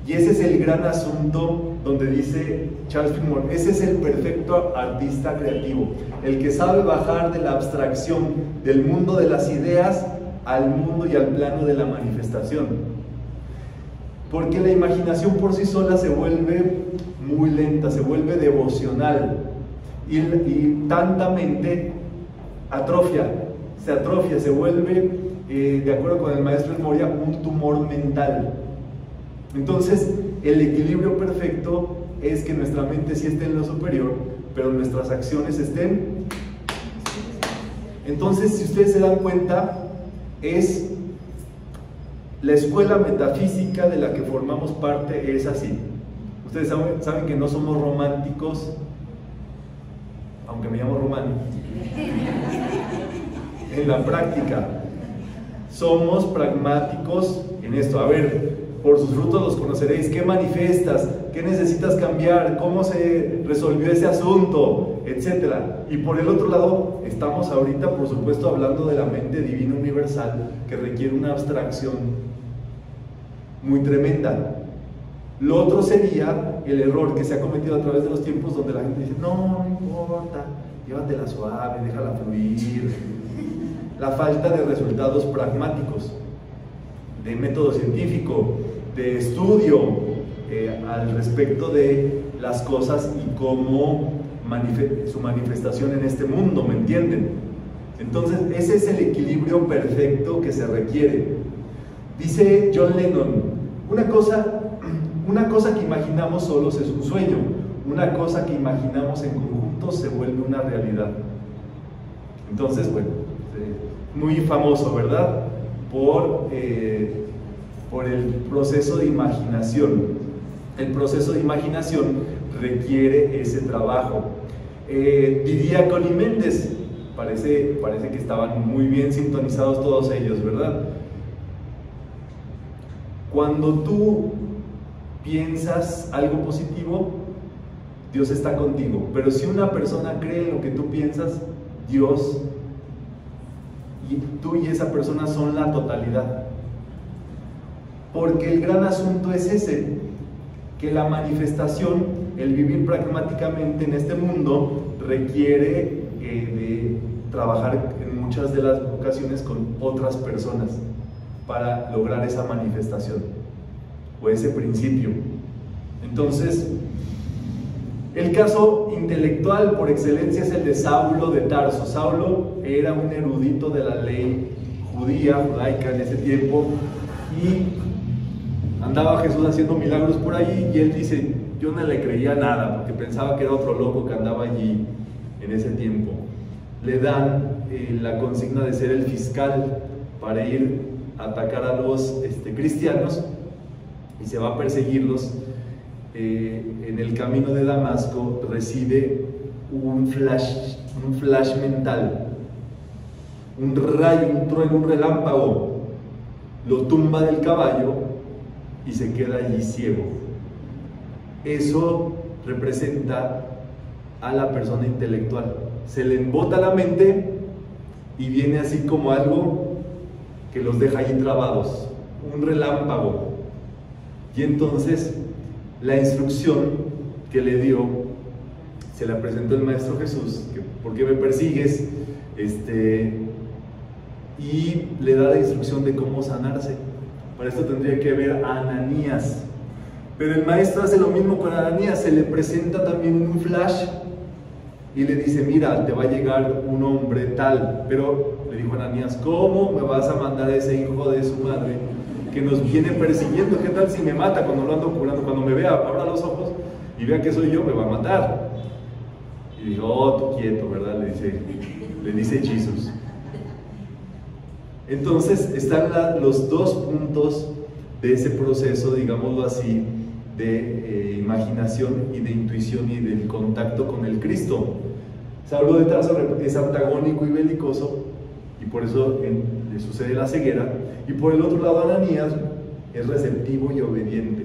Y ese es el gran asunto donde dice Charles Fillmore, ese es el perfecto artista creativo, el que sabe bajar de la abstracción del mundo de las ideas al mundo y al plano de la manifestación. Porque la imaginación por sí sola se vuelve muy lenta, se vuelve devocional y, y tanta mente atrofia, se atrofia, se vuelve, eh, de acuerdo con el maestro Moria, un tumor mental. Entonces, el equilibrio perfecto es que nuestra mente sí esté en lo superior, pero nuestras acciones estén. Entonces, si ustedes se dan cuenta, es la escuela metafísica de la que formamos parte es así. Ustedes saben, saben que no somos románticos, aunque me llamo Román. En la práctica, somos pragmáticos en esto. A ver, por sus frutos los conoceréis. ¿Qué manifestas? ¿Qué necesitas cambiar? ¿Cómo se resolvió ese asunto? Etcétera. Y por el otro lado, estamos ahorita, por supuesto, hablando de la mente divina universal, que requiere una abstracción muy tremenda. Lo otro sería el error que se ha cometido a través de los tiempos, donde la gente dice, no, no importa, llévatela suave, déjala fluir. La falta de resultados pragmáticos, de método científico, de estudio eh, al respecto de las cosas y cómo manife- su manifestación en este mundo, ¿me entienden? Entonces, ese es el equilibrio perfecto que se requiere. Dice John Lennon, una cosa, una cosa que imaginamos solos es un sueño, una cosa que imaginamos en conjunto se vuelve una realidad. Entonces, bueno, eh, muy famoso, ¿verdad? Por, eh, por el proceso de imaginación. El proceso de imaginación requiere ese trabajo. Eh, diría Conny Méndez, parece, parece que estaban muy bien sintonizados todos ellos, ¿verdad? Cuando tú piensas algo positivo, Dios está contigo. Pero si una persona cree lo que tú piensas, Dios y tú y esa persona son la totalidad, porque el gran asunto es ese, que la manifestación, el vivir pragmáticamente en este mundo requiere eh, de trabajar en muchas de las ocasiones con otras personas para lograr esa manifestación o ese principio. Entonces, el caso intelectual por excelencia es el de Saulo de Tarso. Saulo era un erudito de la ley judía, judaica en ese tiempo, y andaba Jesús haciendo milagros por ahí, y él dice, yo no le creía nada, porque pensaba que era otro loco que andaba allí en ese tiempo. Le dan eh, la consigna de ser el fiscal para ir a atacar a los este, cristianos, y se va a perseguirlos. Eh, en el camino de Damasco recibe un flash, un flash mental, un rayo, un trueno, un relámpago, lo tumba del caballo y se queda allí ciego. Eso representa a la persona intelectual, se le embota la mente y viene así como algo que los deja allí trabados, un relámpago. Y entonces la instrucción que le dio, se la presentó el Maestro Jesús, que, ¿por qué me persigues? Este, y le da la instrucción de cómo sanarse. Para esto tendría que ver a Ananías. Pero el Maestro hace lo mismo con Ananías, se le presenta también un flash y le dice, mira, te va a llegar un hombre tal. Pero le dijo a Ananías, ¿cómo me vas a mandar a ese hijo de su madre que nos viene persiguiendo? ¿Qué tal si me mata cuando lo ando curando? Cuando me vea, abra los ojos y vea que soy yo, me va a matar. Y dijo, oh, tú quieto, ¿verdad? Le dice, le dice Jesús. Entonces están la, los dos puntos de ese proceso, digámoslo así, de eh, imaginación y de intuición y del contacto con el Cristo. Se habló de trazo, es antagónico y belicoso, y por eso en, le sucede la ceguera. Y por el otro lado, Ananías es receptivo y obediente.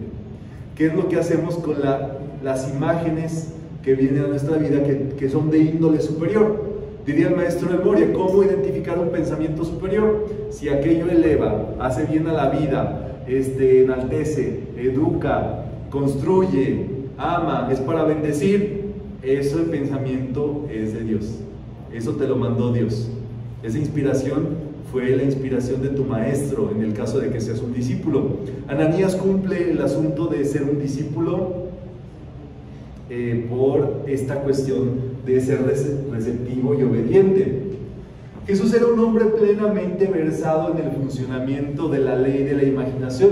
¿Qué es lo que hacemos con la, las imágenes que vienen a nuestra vida que, que son de índole superior? Diría el maestro de Moria, ¿cómo identificar un pensamiento superior? Si aquello eleva, hace bien a la vida, este, enaltece, educa, construye, ama, es para bendecir, eso el pensamiento es de Dios. Eso te lo mandó Dios. Esa inspiración fue la inspiración de tu maestro, en el caso de que seas un discípulo. Ananías cumple el asunto de ser un discípulo eh, por esta cuestión de ser receptivo y obediente. Jesús era un hombre plenamente versado en el funcionamiento de la ley de la imaginación,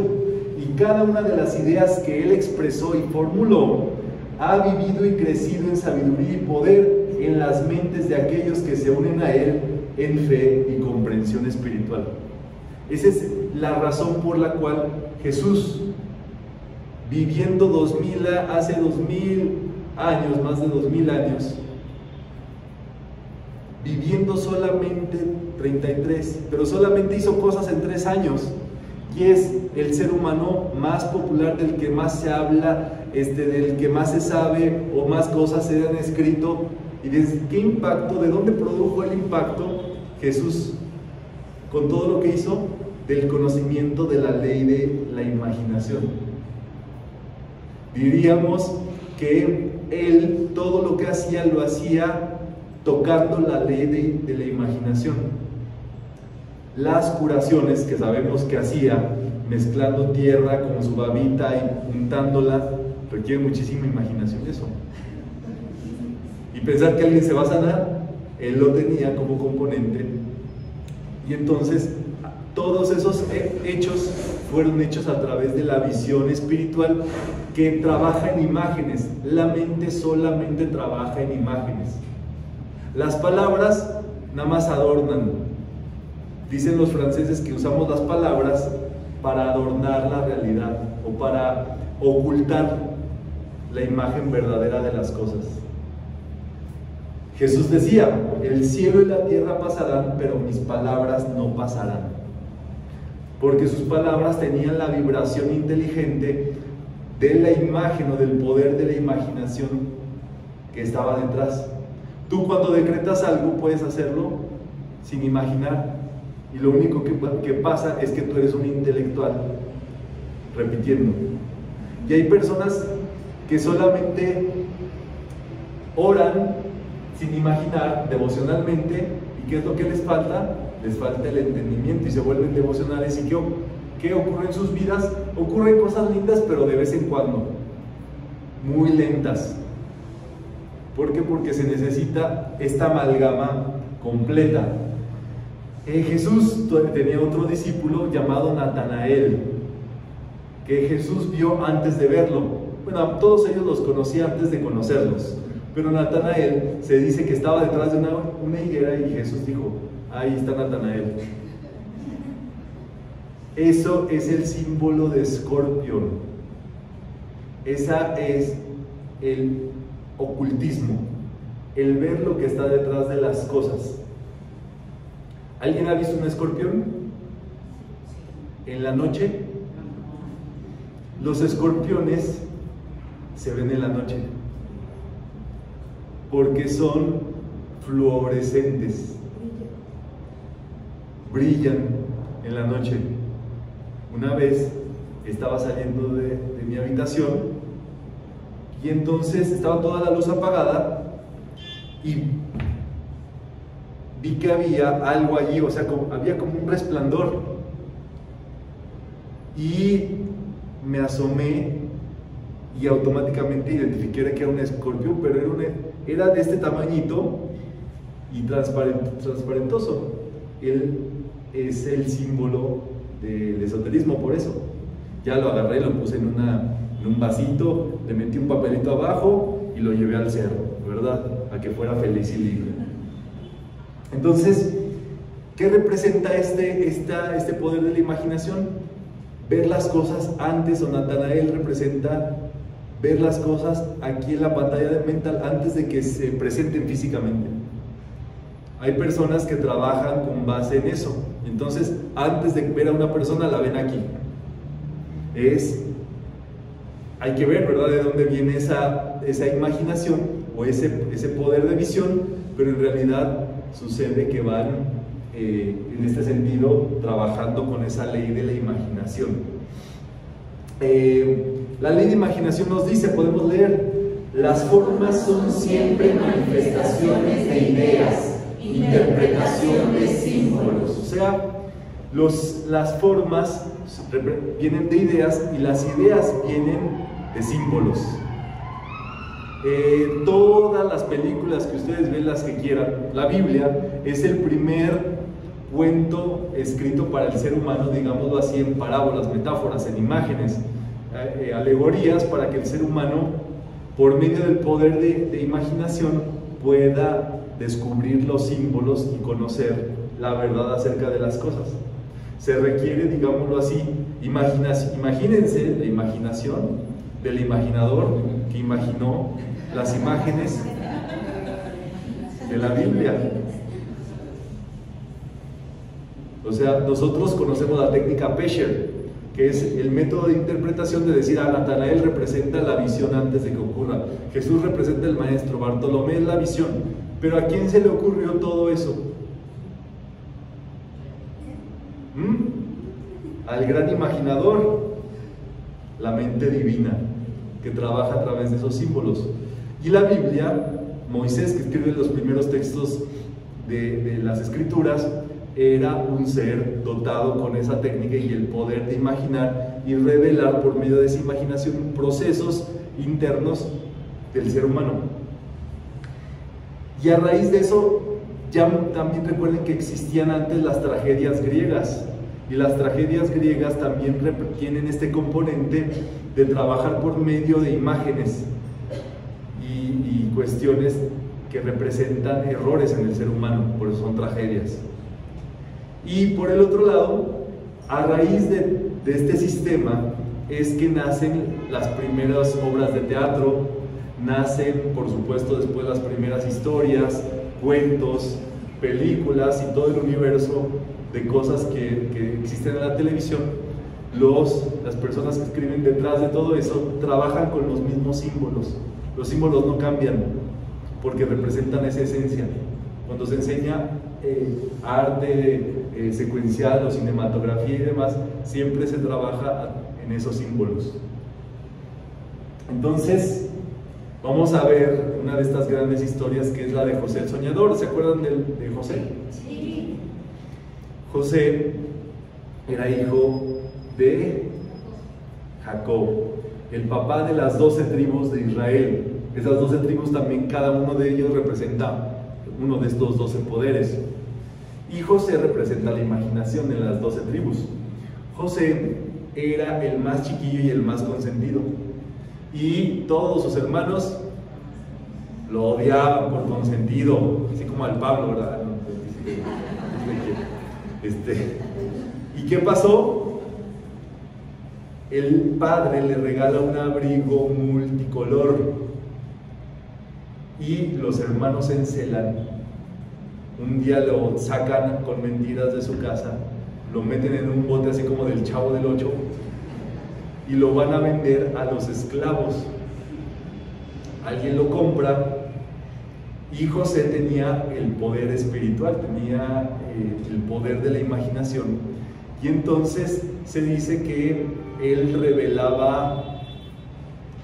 y cada una de las ideas que él expresó y formuló ha vivido y crecido en sabiduría y poder en las mentes de aquellos que se unen a él en fe y comprensión espiritual. Esa es la razón por la cual Jesús, viviendo dos mil, hace dos mil años, más de dos mil años, viviendo solamente treinta y tres, pero solamente hizo cosas en tres años, y es el ser humano más popular, del que más se habla, este, del que más se sabe o más cosas se han escrito. Y desde qué impacto, de dónde produjo el impacto Jesús con todo lo que hizo, del conocimiento de la ley de la imaginación. Diríamos que él todo lo que hacía lo hacía tocando la ley de, de la imaginación. Las curaciones que sabemos que hacía, mezclando tierra con su babita y untándola, requiere muchísima imaginación eso. Y pensar que alguien se va a sanar, él lo tenía como componente. Y entonces todos esos hechos fueron hechos a través de la visión espiritual, que trabaja en imágenes. La mente solamente trabaja en imágenes. Las palabras nada más adornan. Dicen los franceses que usamos las palabras para adornar la realidad o para ocultar la imagen verdadera de las cosas. Jesús decía, el cielo y la tierra pasarán, pero mis palabras no pasarán. Porque sus palabras tenían la vibración inteligente de la imagen o del poder de la imaginación que estaba detrás. Tú cuando decretas algo puedes hacerlo sin imaginar, y lo único que, que pasa es que tú eres un intelectual repitiendo. Y hay personas que solamente oran sin imaginar devocionalmente, y ¿qué es lo que les falta? Les falta el entendimiento y se vuelven devocionales. ¿Y qué, qué ocurre en sus vidas? Ocurren cosas lindas, pero de vez en cuando, muy lentas. ¿Por qué? Porque se necesita esta amalgama completa. Eh, Jesús tenía otro discípulo llamado Natanael, que Jesús vio antes de verlo. Bueno, a todos ellos los conocía antes de conocerlos, pero Natanael se dice que estaba detrás de una, una higuera, y Jesús dijo, ahí está Natanael. Eso es el símbolo de Escorpión. Esa es el ocultismo, el ver lo que está detrás de las cosas. ¿Alguien ha visto un escorpión? ¿En la noche? Los escorpiones se ven en la noche porque son fluorescentes, brillan en la noche. Una vez estaba saliendo de, de mi habitación, y entonces estaba toda la luz apagada y vi que había algo allí, o sea, como, había como un resplandor, y me asomé y automáticamente identifiqué que era un escorpión, pero era, una, era de este tamañito y transparent, transparentoso. Él es el símbolo del esoterismo, por eso. Ya lo agarré, lo puse en una... un vasito, le metí un papelito abajo y lo llevé al cerro, ¿verdad? A que fuera feliz y libre. Entonces, ¿qué representa este, esta, este poder de la imaginación? ver las cosas antes, o Natanael representa ver las cosas aquí en la batalla mental antes de que se presenten físicamente. Hay personas que trabajan con base en eso, entonces antes de ver a una persona la ven aquí. Es, hay que ver, ¿verdad?, de dónde viene esa, esa imaginación o ese, ese poder de visión, pero en realidad sucede que van eh, en este sentido trabajando con esa ley de la imaginación. Eh, La ley de imaginación nos dice, podemos leer, las formas son siempre manifestaciones de ideas, interpretación de símbolos. O sea, los, las formas vienen de ideas y las ideas vienen de símbolos. Eh, todas las películas que ustedes ven, las que quieran, la Biblia es el primer cuento escrito para el ser humano, digámoslo así, en parábolas, metáforas, en imágenes, alegorías, para que el ser humano, por medio del poder de, de imaginación, pueda descubrir los símbolos y conocer la verdad acerca de las cosas. Se requiere, digámoslo así, imaginación. Imagínense la imaginación del imaginador que imaginó las imágenes de la Biblia. O sea, nosotros conocemos la técnica Pesher, que es el método de interpretación de decir, ah, Natanael representa la visión antes de que ocurra, Jesús representa el maestro, Bartolomé es la visión, pero ¿a quién se le ocurrió todo eso? ¿Mm? Al gran imaginador, la mente divina, que trabaja a través de esos símbolos. Y la Biblia, Moisés, que escribe los primeros textos de, de las Escrituras, era un ser dotado con esa técnica y el poder de imaginar y revelar por medio de esa imaginación procesos internos del ser humano. Y a raíz de eso, ya también recuerden que existían antes las tragedias griegas, y las tragedias griegas también tienen este componente de trabajar por medio de imágenes y, y cuestiones que representan errores en el ser humano, por eso son tragedias. Y por el otro lado, a raíz de, de este sistema es que nacen las primeras obras de teatro, nacen por supuesto después las primeras historias, cuentos, películas y todo el universo de cosas que, que existen en la televisión. Los, las personas que escriben detrás de todo eso trabajan con los mismos símbolos. Los símbolos no cambian porque representan esa esencia. Cuando se enseña eh, arte eh, secuencial o cinematografía y demás, siempre se trabaja en esos símbolos. Entonces, vamos a ver una de estas grandes historias, que es la de José el Soñador. ¿Se acuerdan de, de José? Sí. José era hijo de Jacob, el papá de las doce tribus de Israel. Esas doce tribus también, cada uno de ellos representa uno de estos doce poderes. Y José representa la imaginación de las doce tribus. José era el más chiquillo y el más consentido, y todos sus hermanos lo odiaban por consentido, así como al Pablo, ¿verdad? Este, ¿y qué pasó? El padre le regala un abrigo multicolor y los hermanos se encelan. Un día lo sacan con mentiras de su casa, lo meten en un bote así como del Chavo del Ocho y lo van a vender a los esclavos. Alguien lo compra y José tenía el poder espiritual, tenía eh, el poder de la imaginación, y entonces se dice que él revelaba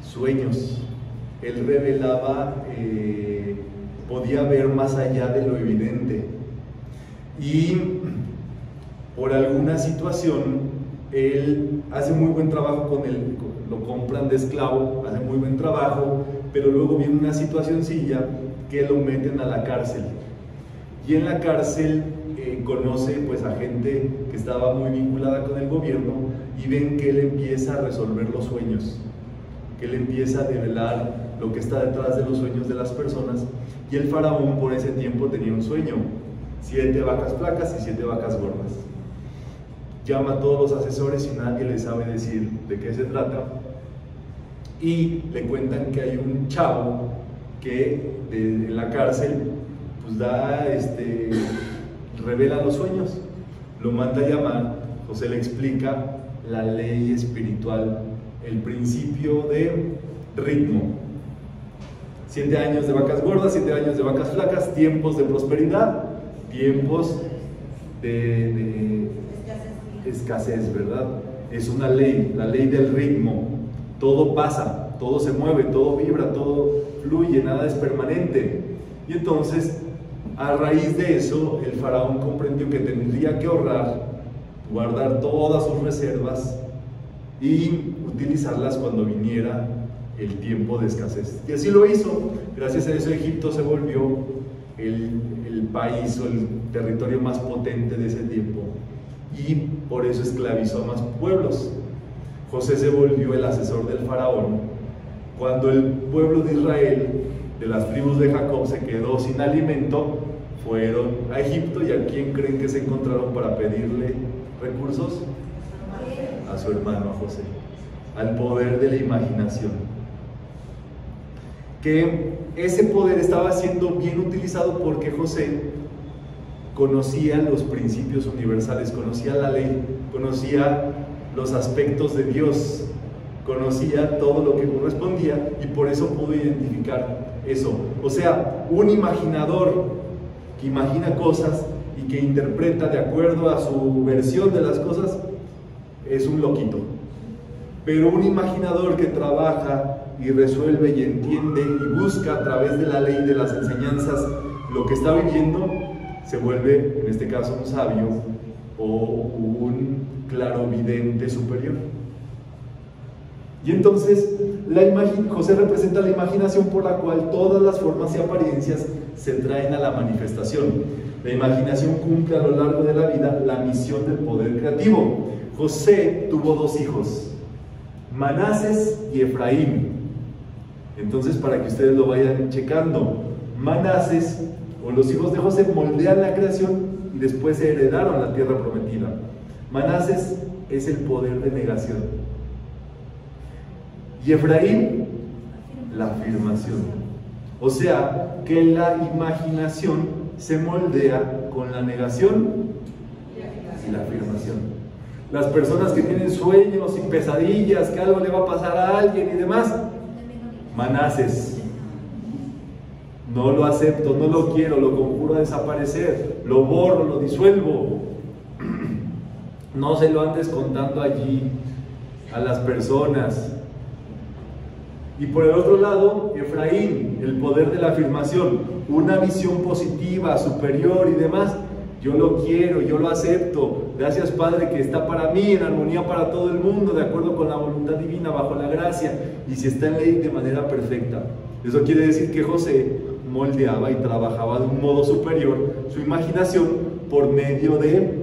sueños. Él revelaba, eh, podía ver más allá de lo evidente. Y por alguna situación, él hace muy buen trabajo con él, lo compran de esclavo, hace muy buen trabajo, pero luego viene una situacioncilla que lo meten a la cárcel. Y en la cárcel eh, conoce pues a gente que estaba muy vinculada con el gobierno y ven que él empieza a resolver los sueños, que él empieza a develar lo que está detrás de los sueños de las personas. Y el faraón por ese tiempo tenía un sueño: siete vacas flacas y siete vacas gordas. llama a todos los asesores y nadie le sabe decir de qué se trata, y le cuentan que hay un chavo que de, de la cárcel pues da, este, revela los sueños, lo manda a llamar. José le explica la ley espiritual, el principio de ritmo: siete años de vacas gordas, siete años de vacas flacas, tiempos de prosperidad, tiempos de, de escasez, ¿verdad? Es una ley, la ley del ritmo. Todo pasa, todo se mueve, todo vibra, todo fluye, nada es permanente. Y entonces, a raíz de eso, el faraón comprendió que tendría que ahorrar, guardar todas sus reservas y utilizarlas cuando viniera el tiempo de escasez. Y así lo hizo. Gracias a eso, Egipto se volvió el, el país o el territorio más potente de ese tiempo, y por eso esclavizó a más pueblos. José se volvió el asesor del faraón cuando el pueblo de Israel, de las tribus de Jacob, se quedó sin alimento. Fueron a Egipto, y ¿a quién creen que se encontraron para pedirle recursos? A su hermano, a José, al poder de la imaginación. Que ese poder estaba siendo bien utilizado porque José conocía los principios universales, conocía la ley, conocía los aspectos de Dios, conocía todo lo que correspondía, y por eso pudo identificar eso. O sea, un imaginador que imagina cosas y que interpreta de acuerdo a su versión de las cosas es un loquito, pero un imaginador que trabaja y resuelve y entiende y busca a través de la ley, de las enseñanzas, lo que está viviendo, se vuelve, en este caso, un sabio o un clarovidente superior. Y entonces la imagen, José representa la imaginación, por la cual todas las formas y apariencias se traen a la manifestación. La imaginación cumple a lo largo de la vida la misión del poder creativo. José tuvo dos hijos, Manasés y Efraín. Entonces, para que ustedes lo vayan checando, Manasés, o los hijos de José, moldean la creación y después se heredaron la tierra prometida. Manasés es el poder de negación, y Efraín, la afirmación. O sea, que la imaginación se moldea con la negación y la afirmación. Las personas que tienen sueños y pesadillas, que algo le va a pasar a alguien y demás, Manasés: no lo acepto, no lo quiero, lo conjuro a desaparecer, lo borro, lo disuelvo. No se lo andes contando allí a las personas. Y por el otro lado, Efraín, el poder de la afirmación, una visión positiva, superior y demás. Yo lo quiero, yo lo acepto, gracias Padre que está para mí, en armonía para todo el mundo, de acuerdo con la voluntad divina, bajo la gracia, y si está en ley, de manera perfecta. Eso quiere decir que José moldeaba y trabajaba de un modo superior su imaginación por medio de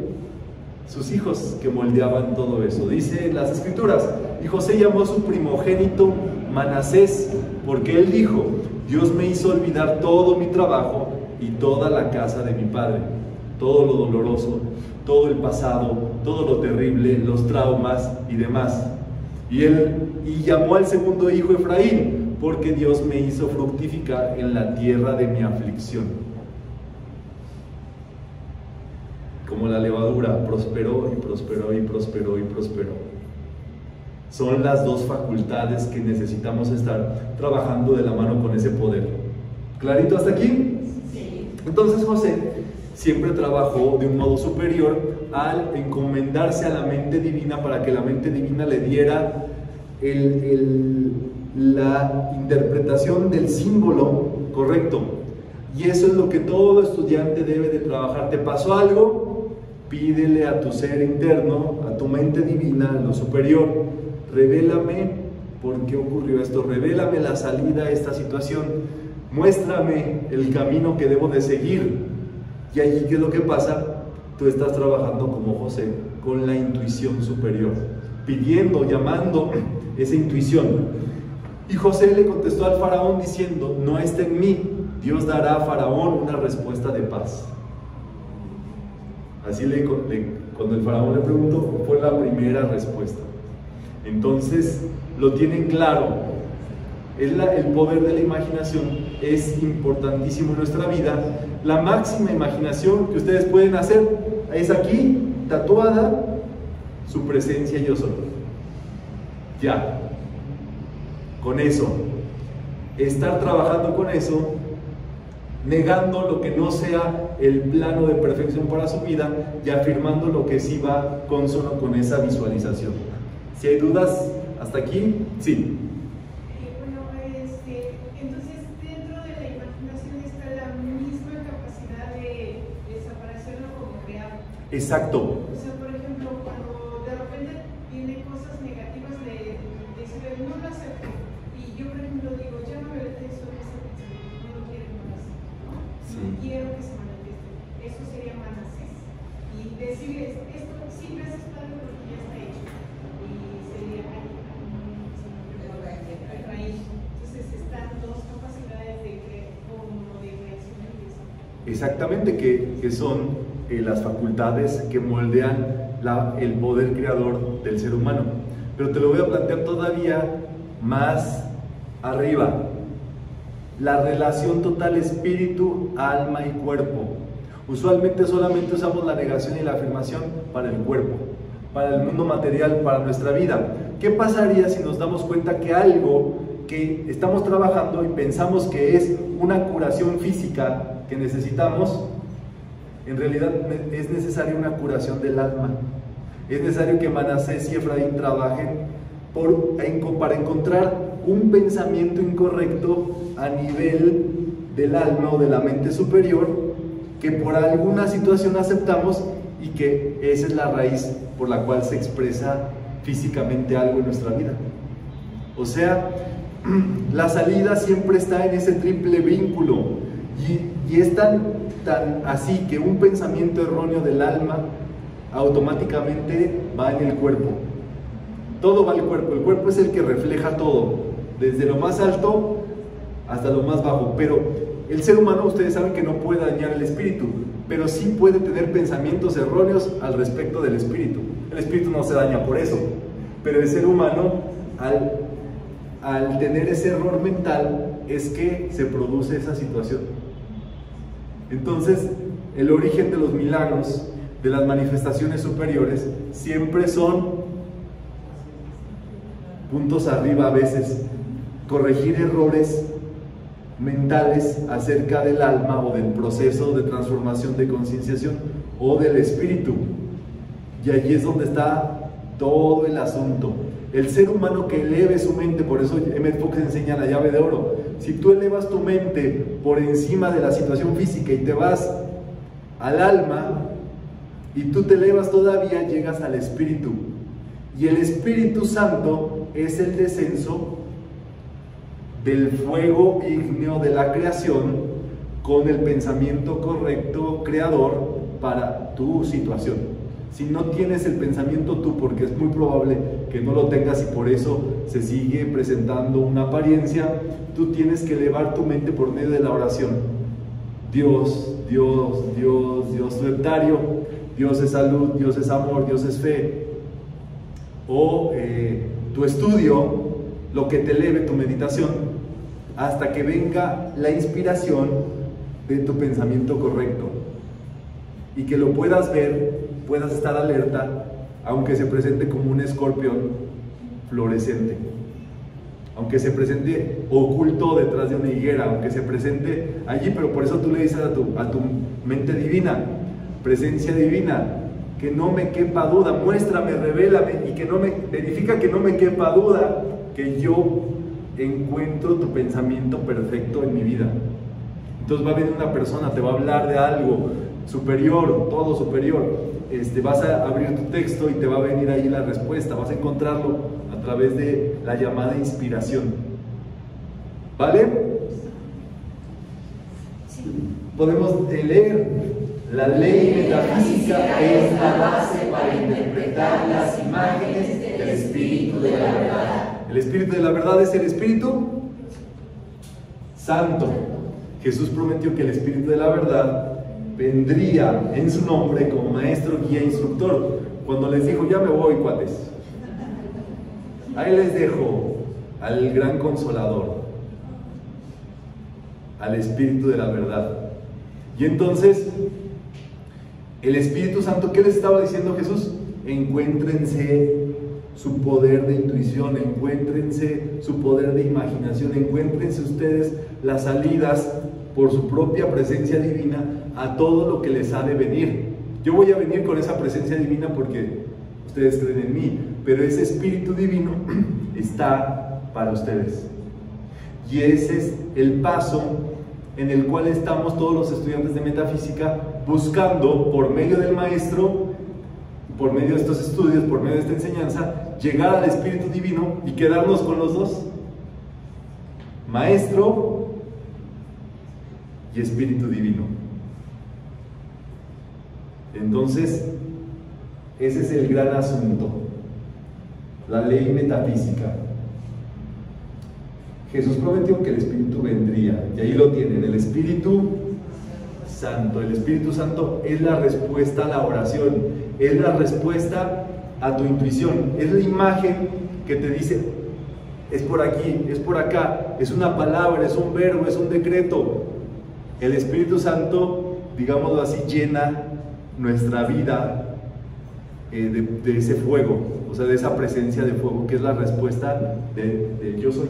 sus hijos, que moldeaban todo eso. Dice las Escrituras: y José llamó a su primogénito Manasés, porque él dijo: Dios me hizo olvidar todo mi trabajo y toda la casa de mi padre, todo lo doloroso, todo el pasado, todo lo terrible, los traumas y demás. Y él y llamó al segundo hijo Efraín, porque Dios me hizo fructificar en la tierra de mi aflicción. Como la levadura, prosperó y prosperó y prosperó y prosperó. Son las dos facultades que necesitamos estar trabajando de la mano con ese poder. ¿Clarito hasta aquí? Sí. Entonces José siempre trabajó de un modo superior al encomendarse a la mente divina, para que la mente divina le diera el, el, la interpretación del símbolo correcto. Y eso es lo que todo estudiante debe de trabajar. ¿Te pasó algo? Pídele a tu ser interno, a tu mente divina, lo superior: revélame por qué ocurrió esto, revélame la salida a esta situación, muéstrame el camino que debo de seguir. Y allí, ¿qué es lo que pasa? Tú estás trabajando como José, con la intuición superior, pidiendo, llamando esa intuición. Y José le contestó al faraón diciendo: no está en mí, Dios dará a faraón una respuesta de paz. Así le, le Cuando el faraón le preguntó, fue la primera respuesta. Entonces, lo tienen claro. Es la, el poder de la imaginación es importantísimo en nuestra vida. La máxima imaginación que ustedes pueden hacer es aquí, tatuada, su presencia yo soy. Ya. Con eso. Estar trabajando con eso, negando lo que no sea el plano de perfección para su vida y afirmando lo que sí va consono con esa visualización. Si hay dudas, hasta aquí, sí. Exacto. O sea, por ejemplo, cuando de repente vienen cosas negativas de, de decir, no lo acepto. Y yo, por ejemplo, digo, ya no me detesto en ese pensamiento, no lo quiero, no lo acepto, ¿no? Sí. No quiero que se manifieste. Eso sería manases. Y decirles, esto sí, gracias Padre, porque ya está hecho. Y sería hay raíz. Entonces están dos capacidades de creer o de creación de pieza. Exactamente, que, que son Eh, las facultades que moldean la, el poder creador del ser humano. Pero te lo voy a plantear todavía más arriba. La relación total espíritu, alma y cuerpo. Usualmente solamente usamos la negación y la afirmación para el cuerpo, para el mundo material, para nuestra vida. ¿Qué pasaría si nos damos cuenta que algo que estamos trabajando y pensamos que es una curación física que necesitamos, en realidad es necesaria una curación del alma? Es necesario que Manasés y Efraín trabajen por, para encontrar un pensamiento incorrecto a nivel del alma o de la mente superior que por alguna situación aceptamos y que esa es la raíz por la cual se expresa físicamente algo en nuestra vida. O sea, la salida siempre está en ese triple vínculo. Y, y es tan, tan así que un pensamiento erróneo del alma automáticamente va en el cuerpo. Todo va al cuerpo. El cuerpo es el que refleja todo, desde lo más alto hasta lo más bajo. Pero el ser humano, ustedes saben que no puede dañar el espíritu, pero sí puede tener pensamientos erróneos al respecto del espíritu. El espíritu no se daña por eso, pero el ser humano al, al tener ese error mental es que se produce esa situación. Entonces, el origen de los milagros, de las manifestaciones superiores, siempre son puntos arriba a veces. Corregir errores mentales acerca del alma o del proceso de transformación de concienciación o del espíritu. Y allí es donde está todo el asunto. El ser humano que eleve su mente, por eso Emmet Fox enseña la llave de oro. Si tú elevas tu mente por encima de la situación física y te vas al alma, y tú te elevas todavía, llegas al espíritu. Y el Espíritu Santo es el descenso del fuego ígneo de la creación con el pensamiento correcto creador para tu situación. Si no tienes el pensamiento tú, porque es muy probable que no lo tengas y por eso se sigue presentando una apariencia, tú tienes que elevar tu mente por medio de la oración. Dios, Dios, Dios, Dios solitario, Dios es salud, Dios es amor, Dios es fe. O eh, tu estudio, lo que te eleve tu meditación, hasta que venga la inspiración de tu pensamiento correcto y que lo puedas ver, puedas estar alerta, aunque se presente como un escorpión fluorescente, aunque se presente oculto detrás de una higuera, aunque se presente allí, pero por eso tú le dices a tu, a tu mente divina, presencia divina, que no me quepa duda, muéstrame, revélame, y que no me, verifica que no me quepa duda, que yo encuentro tu pensamiento perfecto en mi vida. Entonces va a venir una persona, te va a hablar de algo superior, todo superior. Este, vas a abrir tu texto y te va a venir ahí la respuesta, vas a encontrarlo a través de la llamada inspiración. ¿Vale? Sí. Podemos leer: la ley metafísica es la base para interpretar las imágenes del espíritu de la verdad. El espíritu de la verdad es el Espíritu Santo. Jesús prometió que el Espíritu de la verdad vendría en su nombre como maestro, guía, instructor. Cuando les dijo, ya me voy, cuates, ahí les dejo al gran consolador, al Espíritu de la verdad. Y entonces, el Espíritu Santo, ¿qué les estaba diciendo Jesús? Encuéntrense su poder de intuición, encuéntrense su poder de imaginación, encuéntrense ustedes las salidas por su propia presencia divina a todo lo que les ha de venir. Yo voy a venir con esa presencia divina porque ustedes creen en mí, pero ese Espíritu divino está para ustedes. Y ese es el paso en el cual estamos todos los estudiantes de metafísica buscando, por medio del maestro, por medio de estos estudios, por medio de esta enseñanza, llegar al Espíritu Divino y quedarnos con los dos, maestro y Espíritu Divino. Entonces, ese es el gran asunto, la ley metafísica. Jesús prometió que el Espíritu vendría, y ahí lo tienen, el Espíritu Santo. El Espíritu Santo es la respuesta a la oración, es la respuesta a tu intuición, es la imagen que te dice, es por aquí, es por acá, es una palabra, es un verbo, es un decreto. El Espíritu Santo, digámoslo así, llena nuestra vida eh, de, de ese fuego, o sea, de esa presencia de fuego, que es la respuesta de, de yo soy.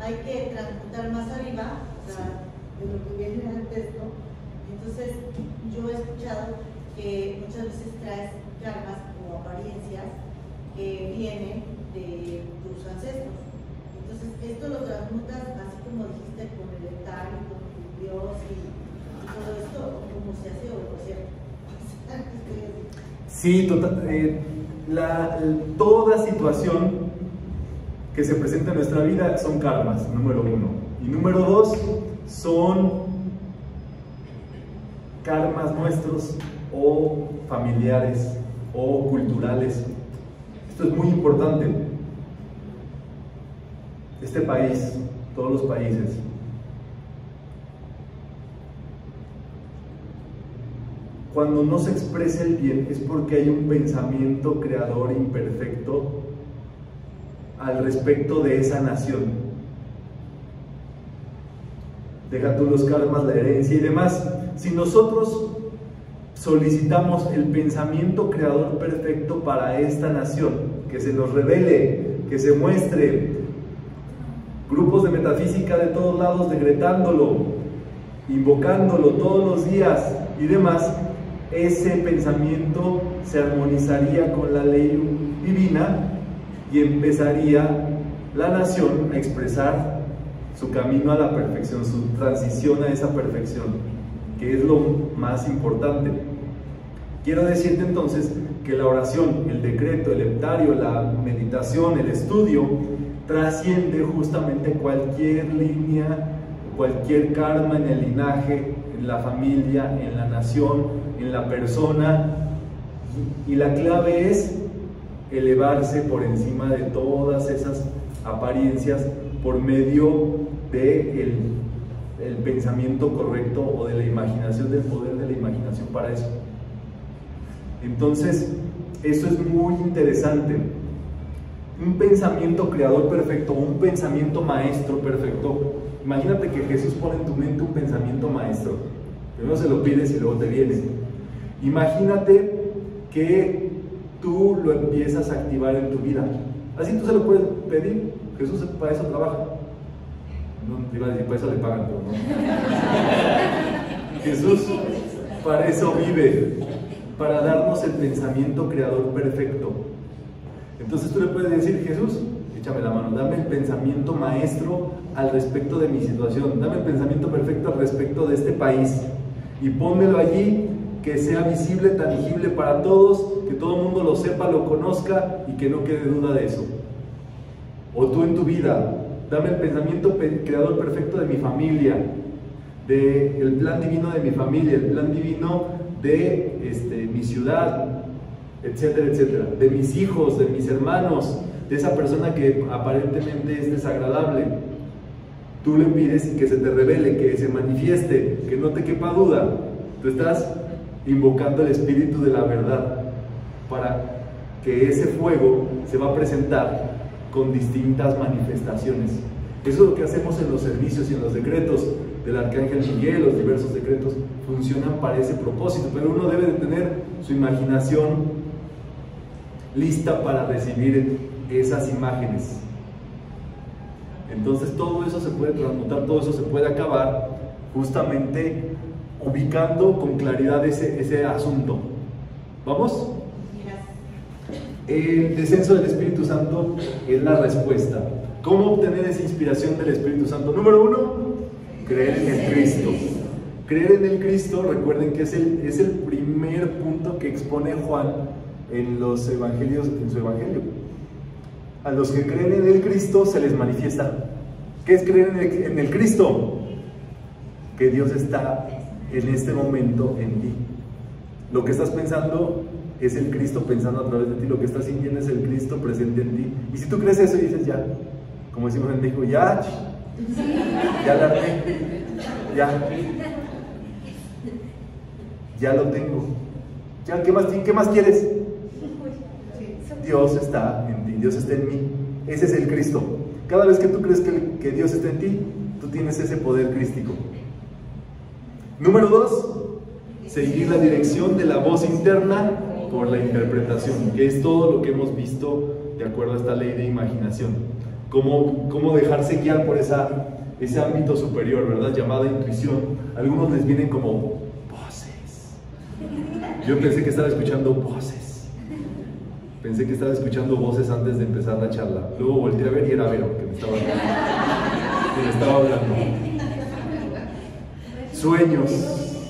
Hay que transmutar más arriba, o sea, de lo que viene en el texto. Entonces, yo he escuchado que muchas veces traes karmas o apariencias que vienen de tus ancestros. Entonces, esto lo transmutas así como dijiste, con el altar y con tu Dios y todo esto, como se hace o no se hace. Sí, total, eh, la, toda situación que se presenta en nuestra vida son karmas, número uno. Y número dos, son karmas nuestros o familiares o culturales. Esto es muy importante. Este país, todos los países, cuando no se expresa el bien es porque hay un pensamiento creador imperfecto al respecto de esa nación. Deja tú los karmas, la herencia y demás. Si nosotros solicitamos el pensamiento creador perfecto para esta nación, que se nos revele, que se muestre, grupos de metafísica de todos lados decretándolo, invocándolo todos los días y demás, ese pensamiento se armonizaría con la ley divina y empezaría la nación a expresar su camino a la perfección, su transición a esa perfección, que es lo más importante. Quiero decirte entonces que la oración, el decreto, el leptario, la meditación, el estudio, trasciende justamente cualquier línea, cualquier karma en el linaje, en la familia, en la nación, en la persona, y la clave es elevarse por encima de todas esas apariencias por medio del el pensamiento correcto o de la imaginación, del poder de la imaginación para eso. Entonces, eso es muy interesante. Un pensamiento creador perfecto, un pensamiento maestro perfecto. Imagínate que Jesús pone en tu mente un pensamiento maestro. Primero se lo pides y luego te vienes. Imagínate que tú lo empiezas a activar en tu vida. Así tú se lo puedes pedir. Jesús para eso trabaja. No te iba a decir, para eso le pagan, pero no. Jesús para eso vive, para darnos el pensamiento creador perfecto. Entonces tú le puedes decir, Jesús, échame la mano, dame el pensamiento maestro al respecto de mi situación, dame el pensamiento perfecto al respecto de este país y pónmelo allí, que sea visible, tangible para todos, que todo el mundo lo sepa, lo conozca y que no quede duda de eso. O tú en tu vida, dame el pensamiento creador perfecto de mi familia, del plan divino de mi familia, el plan divino de este, mi ciudad, etcétera, etcétera, de mis hijos, de mis hermanos, de esa persona que aparentemente es desagradable. Tú le pides que se te revele, que se manifieste, que no te quepa duda. Tú estás invocando el espíritu de la verdad para que ese fuego se va a presentar con distintas manifestaciones. Eso es lo que hacemos en los servicios y en los decretos del Arcángel Miguel. Los diversos decretos funcionan para ese propósito, pero uno debe de tener su imaginación lista para recibir esas imágenes. Entonces todo eso se puede transmutar, todo eso se puede acabar, justamente ubicando con claridad ese, ese asunto. ¿Vamos? El descenso del Espíritu Santo es la respuesta. ¿Cómo obtener esa inspiración del Espíritu Santo? Número uno, creer en el Cristo. Creer en el Cristo, recuerden que es el, es el primer punto que expone Juan en los evangelios, en su evangelio. A los que creen en el Cristo se les manifiesta. ¿Qué es creer en el, en el Cristo? Que Dios está en este momento en ti. Lo que estás pensando es el Cristo pensando a través de ti. Lo que estás sintiendo es el Cristo presente en ti. Y si tú crees eso y dices, ya, como decimos en México, ya, ya la armé, ya, ya lo tengo. Ya, ¿qué más, ¿qué más quieres? Dios está en ti, Dios está en mí. Ese es el Cristo. Cada vez que tú crees que, que Dios está en ti, tú tienes ese poder crístico. Número dos, seguir la dirección de la voz interna por la interpretación, que es todo lo que hemos visto de acuerdo a esta ley de imaginación. Cómo, cómo dejarse guiar por esa, ese ámbito superior, ¿verdad? Llamada intuición. Algunos les vienen como voces. Yo pensé que estaba escuchando voces. Pensé que estaba escuchando voces antes de empezar la charla. Luego volteé a ver y era Vero que me estaba hablando. Que me estaba hablando. Sueños.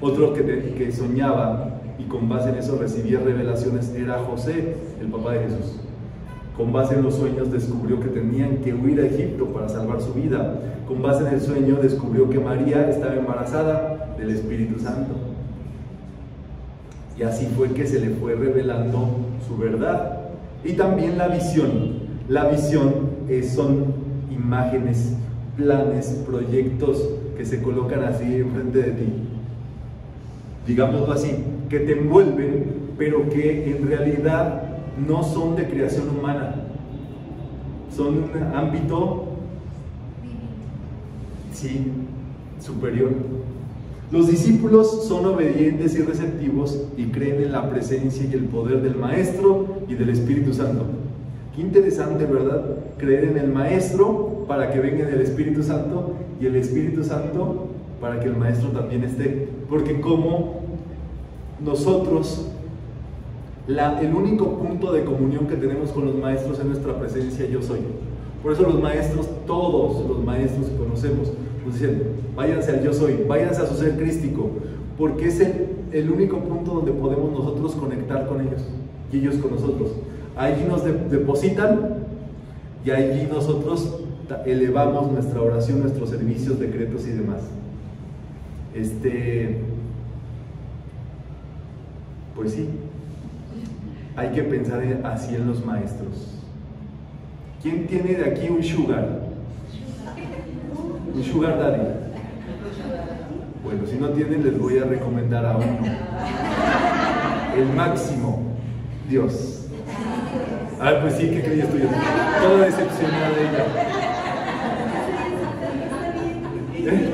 Otro que, que soñaba y con base en eso recibía revelaciones era José, el papá de Jesús. Con base en los sueños descubrió que tenían que huir a Egipto para salvar su vida. Con base en el sueño descubrió que María estaba embarazada del Espíritu Santo. Y así fue que se le fue revelando su verdad. Y también la visión. La visión es, son imágenes, planes, proyectos que se colocan así enfrente de ti. Digámoslo así, que te envuelven, pero que en realidad no son de creación humana, son un ámbito, sí, superior. Los discípulos son obedientes y receptivos y creen en la presencia y el poder del Maestro y del Espíritu Santo. Qué interesante, ¿verdad? Creer en el Maestro para que venga el Espíritu Santo y el Espíritu Santo para que el Maestro también esté, porque como nosotros, la, el único punto de comunión que tenemos con los maestros es nuestra presencia yo soy. Por eso los maestros, todos los maestros que conocemos, nos dicen, váyanse al yo soy, váyanse a su ser crístico, porque es el, el único punto donde podemos nosotros conectar con ellos, y ellos con nosotros. Allí nos de, depositan, y allí nosotros elevamos nuestra oración, nuestros servicios, decretos y demás. Este, pues sí, hay que pensar así en los maestros. ¿Quién tiene de aquí un sugar? Un sugar daddy. Bueno, si no tienen, les voy a recomendar a uno. El máximo, Dios. Ah, pues sí, ¿qué creías tú? Toda decepcionada de ella. ¿Eh?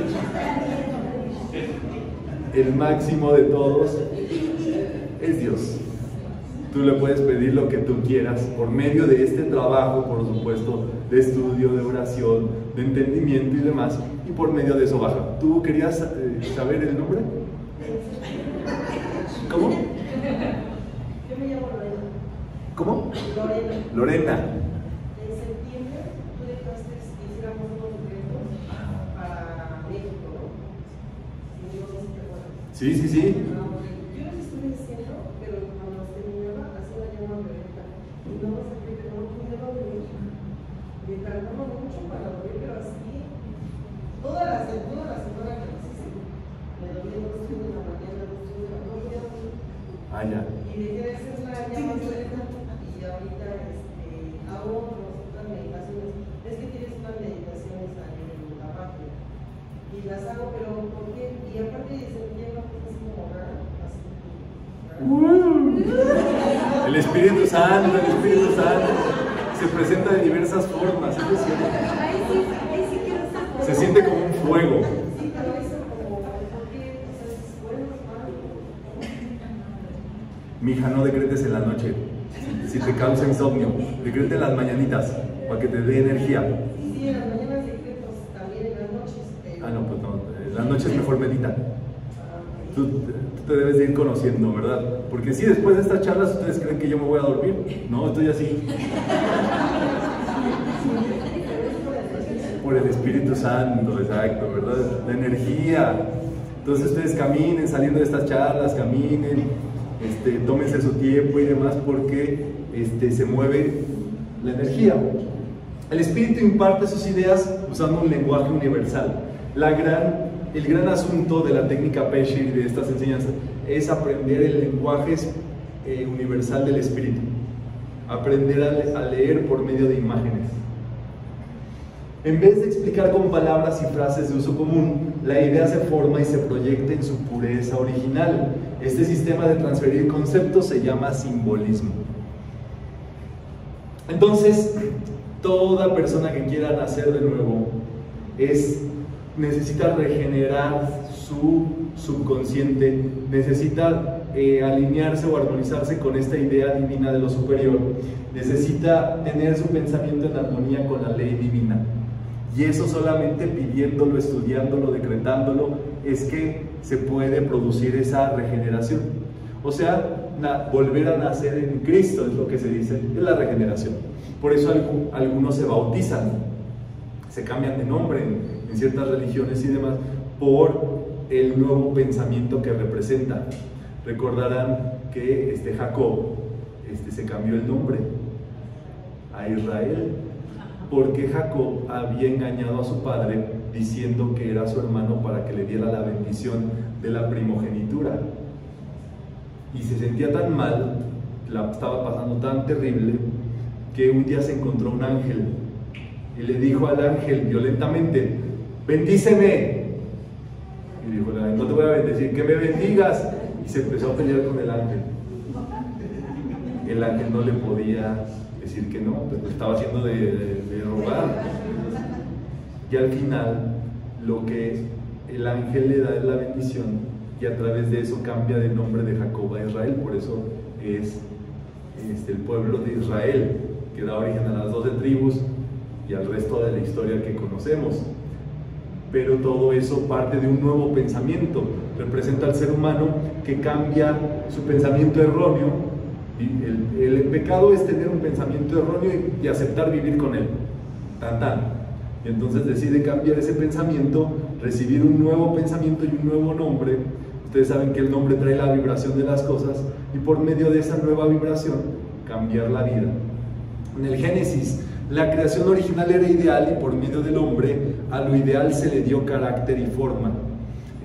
El máximo de todos es Dios. Tú le puedes pedir lo que tú quieras por medio de este trabajo, por supuesto, de estudio, de oración, de entendimiento y demás, y por medio de eso baja. ¿Tú querías eh, saber el nombre? ¿Cómo? Yo me llamo Lorena. ¿Cómo? Lorena. Lorena. En septiembre tú dejaste que hiciéramos unos decretos para México, ¿no? Sí, sí, sí. Ah, ya. El Espíritu Santo, el Espíritu Santo se presenta de diversas formas, ¿sí? Se siente como un fuego. Mija, no decretes en la noche si te causa insomnio, decreta en las mañanitas para que te dé energía. Sí, en las mañanas decretos, también en las noches. Ah, no, pues no, en las noches mejor medita. Tú, tú te debes de ir conociendo, ¿verdad? Porque si después de estas charlas ustedes creen que yo me voy a dormir, no, estoy así. Por el Espíritu Santo, exacto, ¿verdad? La energía. Entonces ustedes caminen, saliendo de estas charlas, caminen. Este, tómense su tiempo y demás, porque este, se mueve la energía. El Espíritu imparte sus ideas usando un lenguaje universal. La gran, el gran asunto de la técnica Peshe y de estas enseñanzas es aprender el lenguaje eh, universal del Espíritu, aprender a, le, a leer por medio de imágenes. En vez de explicar con palabras y frases de uso común, la idea se forma y se proyecta en su pureza original. Este sistema de transferir conceptos se llama simbolismo. Entonces, toda persona que quiera nacer de nuevo es, necesita regenerar su subconsciente, necesita eh, alinearse o armonizarse con esta idea divina de lo superior, necesita tener su pensamiento en armonía con la ley divina. Y eso solamente pidiéndolo, estudiándolo, decretándolo, es que se puede producir esa regeneración. O sea, na, volver a nacer en Cristo es lo que se dice, es la regeneración. Por eso algo, algunos se bautizan, se cambian de nombre en, en ciertas religiones y demás, por el nuevo pensamiento que representa. Recordarán que este Jacob este, se cambió el nombre a Israel, porque Jacob había engañado a su padre diciendo que era su hermano para que le diera la bendición de la primogenitura, y se sentía tan mal, la estaba pasando tan terrible, que un día se encontró un ángel y le dijo al ángel violentamente: bendíceme. Y dijo el ángel: no te voy a bendecir, que me bendigas. Y se empezó a pelear con el ángel. El ángel no le podía decir que no, pero estaba haciendo de, de, de rogar. Y al final, lo que el ángel le da es la bendición, y a través de eso cambia de nombre de Jacob a Israel. Por eso es, es el pueblo de Israel, que da origen a las doce tribus y al resto de la historia que conocemos. Pero todo eso parte de un nuevo pensamiento, representa al ser humano que cambia su pensamiento erróneo. El, el pecado es tener un pensamiento erróneo y, y aceptar vivir con él, tan tan. Y entonces decide cambiar ese pensamiento, recibir un nuevo pensamiento y un nuevo nombre. Ustedes saben que el nombre trae la vibración de las cosas, y por medio de esa nueva vibración cambiar la vida. En el Génesis, la creación original era ideal, y por medio del hombre a lo ideal se le dio carácter y forma.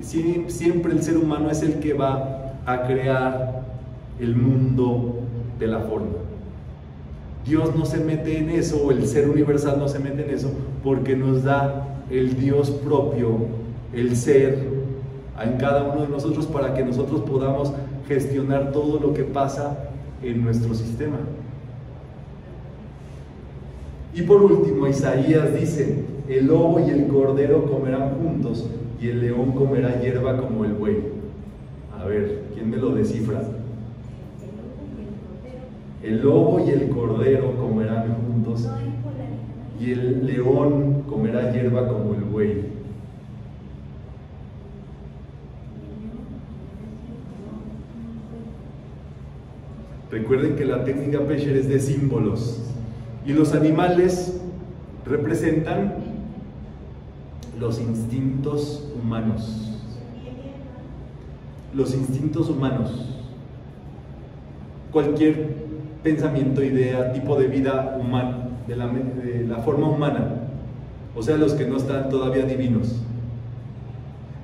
Sie- siempre el ser humano es el que va a crear el mundo de la forma. Dios no se mete en eso, o el ser universal no se mete en eso, porque nos da el Dios propio, el ser, en cada uno de nosotros, para que nosotros podamos gestionar todo lo que pasa en nuestro sistema. Y por último, Isaías dice: el lobo y el cordero comerán juntos, y el león comerá hierba como el buey. A ver, ¿quién me lo descifra? El lobo y el cordero comerán juntos, y el león comerá hierba como el buey. Recuerden que la técnica Pesher es de símbolos, y los animales representan los instintos humanos. Los instintos humanos. Cualquier pensamiento, idea, tipo de vida humana, de la, de la forma humana, o sea, los que no están todavía divinos.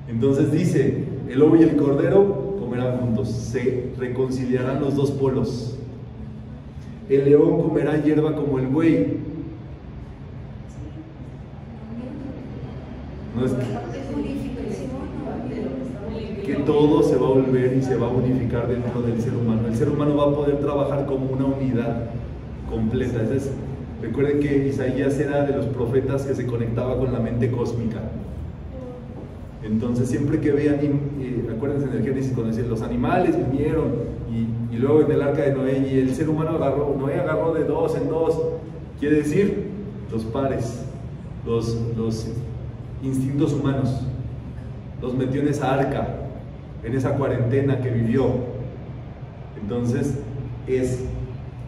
Entonces dice: el lobo y el cordero comerán juntos, se reconciliarán los dos polos. El león comerá hierba como el buey. No es que, que todo se va a volver y se va a unificar dentro del ser humano. El ser humano va a poder trabajar como una unidad completa. Entonces, recuerden que Isaías era de los profetas que se conectaba con la mente cósmica. Entonces, siempre que vean, eh, acuérdense en el Génesis cuando decían los animales vinieron y, y luego en el arca de Noé, y el ser humano agarró, Noé agarró de dos en dos, quiere decir los pares, los, los instintos humanos, los metió en esa arca, en esa cuarentena que vivió. Entonces, es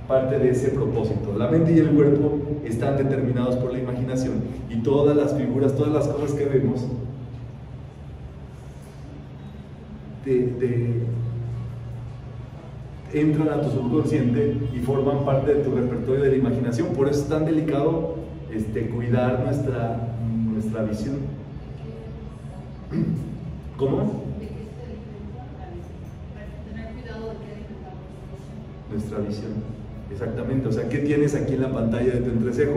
parte de ese propósito. La mente y el cuerpo están determinados por la imaginación, y todas las figuras, todas las cosas que vemos De, de, entran a tu subconsciente y forman parte de tu repertorio de la imaginación. Por eso es tan delicado este, cuidar nuestra, nuestra visión. ¿Cómo? Tener cuidado de qué alimentamos. Nuestra visión, exactamente. O sea, ¿qué tienes aquí en la pantalla de tu entrecejo?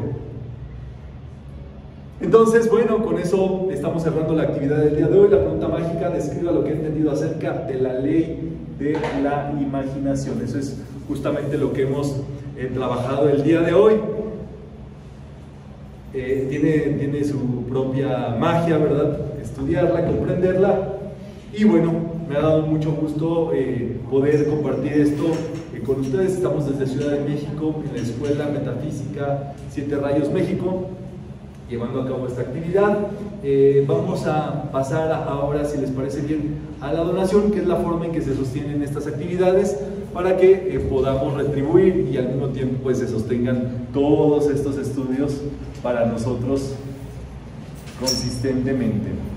Entonces, bueno, con eso estamos cerrando la actividad del día de hoy. La pregunta mágica: describa lo que he entendido acerca de la ley de la imaginación. Eso es justamente lo que hemos eh, trabajado el día de hoy. Eh, tiene, tiene su propia magia, ¿verdad? Estudiarla, comprenderla. Y bueno, me ha dado mucho gusto eh, poder compartir esto eh, con ustedes. Estamos desde Ciudad de México, en la Escuela Metafísica Siete Rayos México, llevando a cabo esta actividad. Eh, vamos a pasar a, ahora, si les parece bien, a la donación, que es la forma en que se sostienen estas actividades, para que eh, podamos retribuir y al mismo tiempo pues se sostengan todos estos estudios para nosotros consistentemente.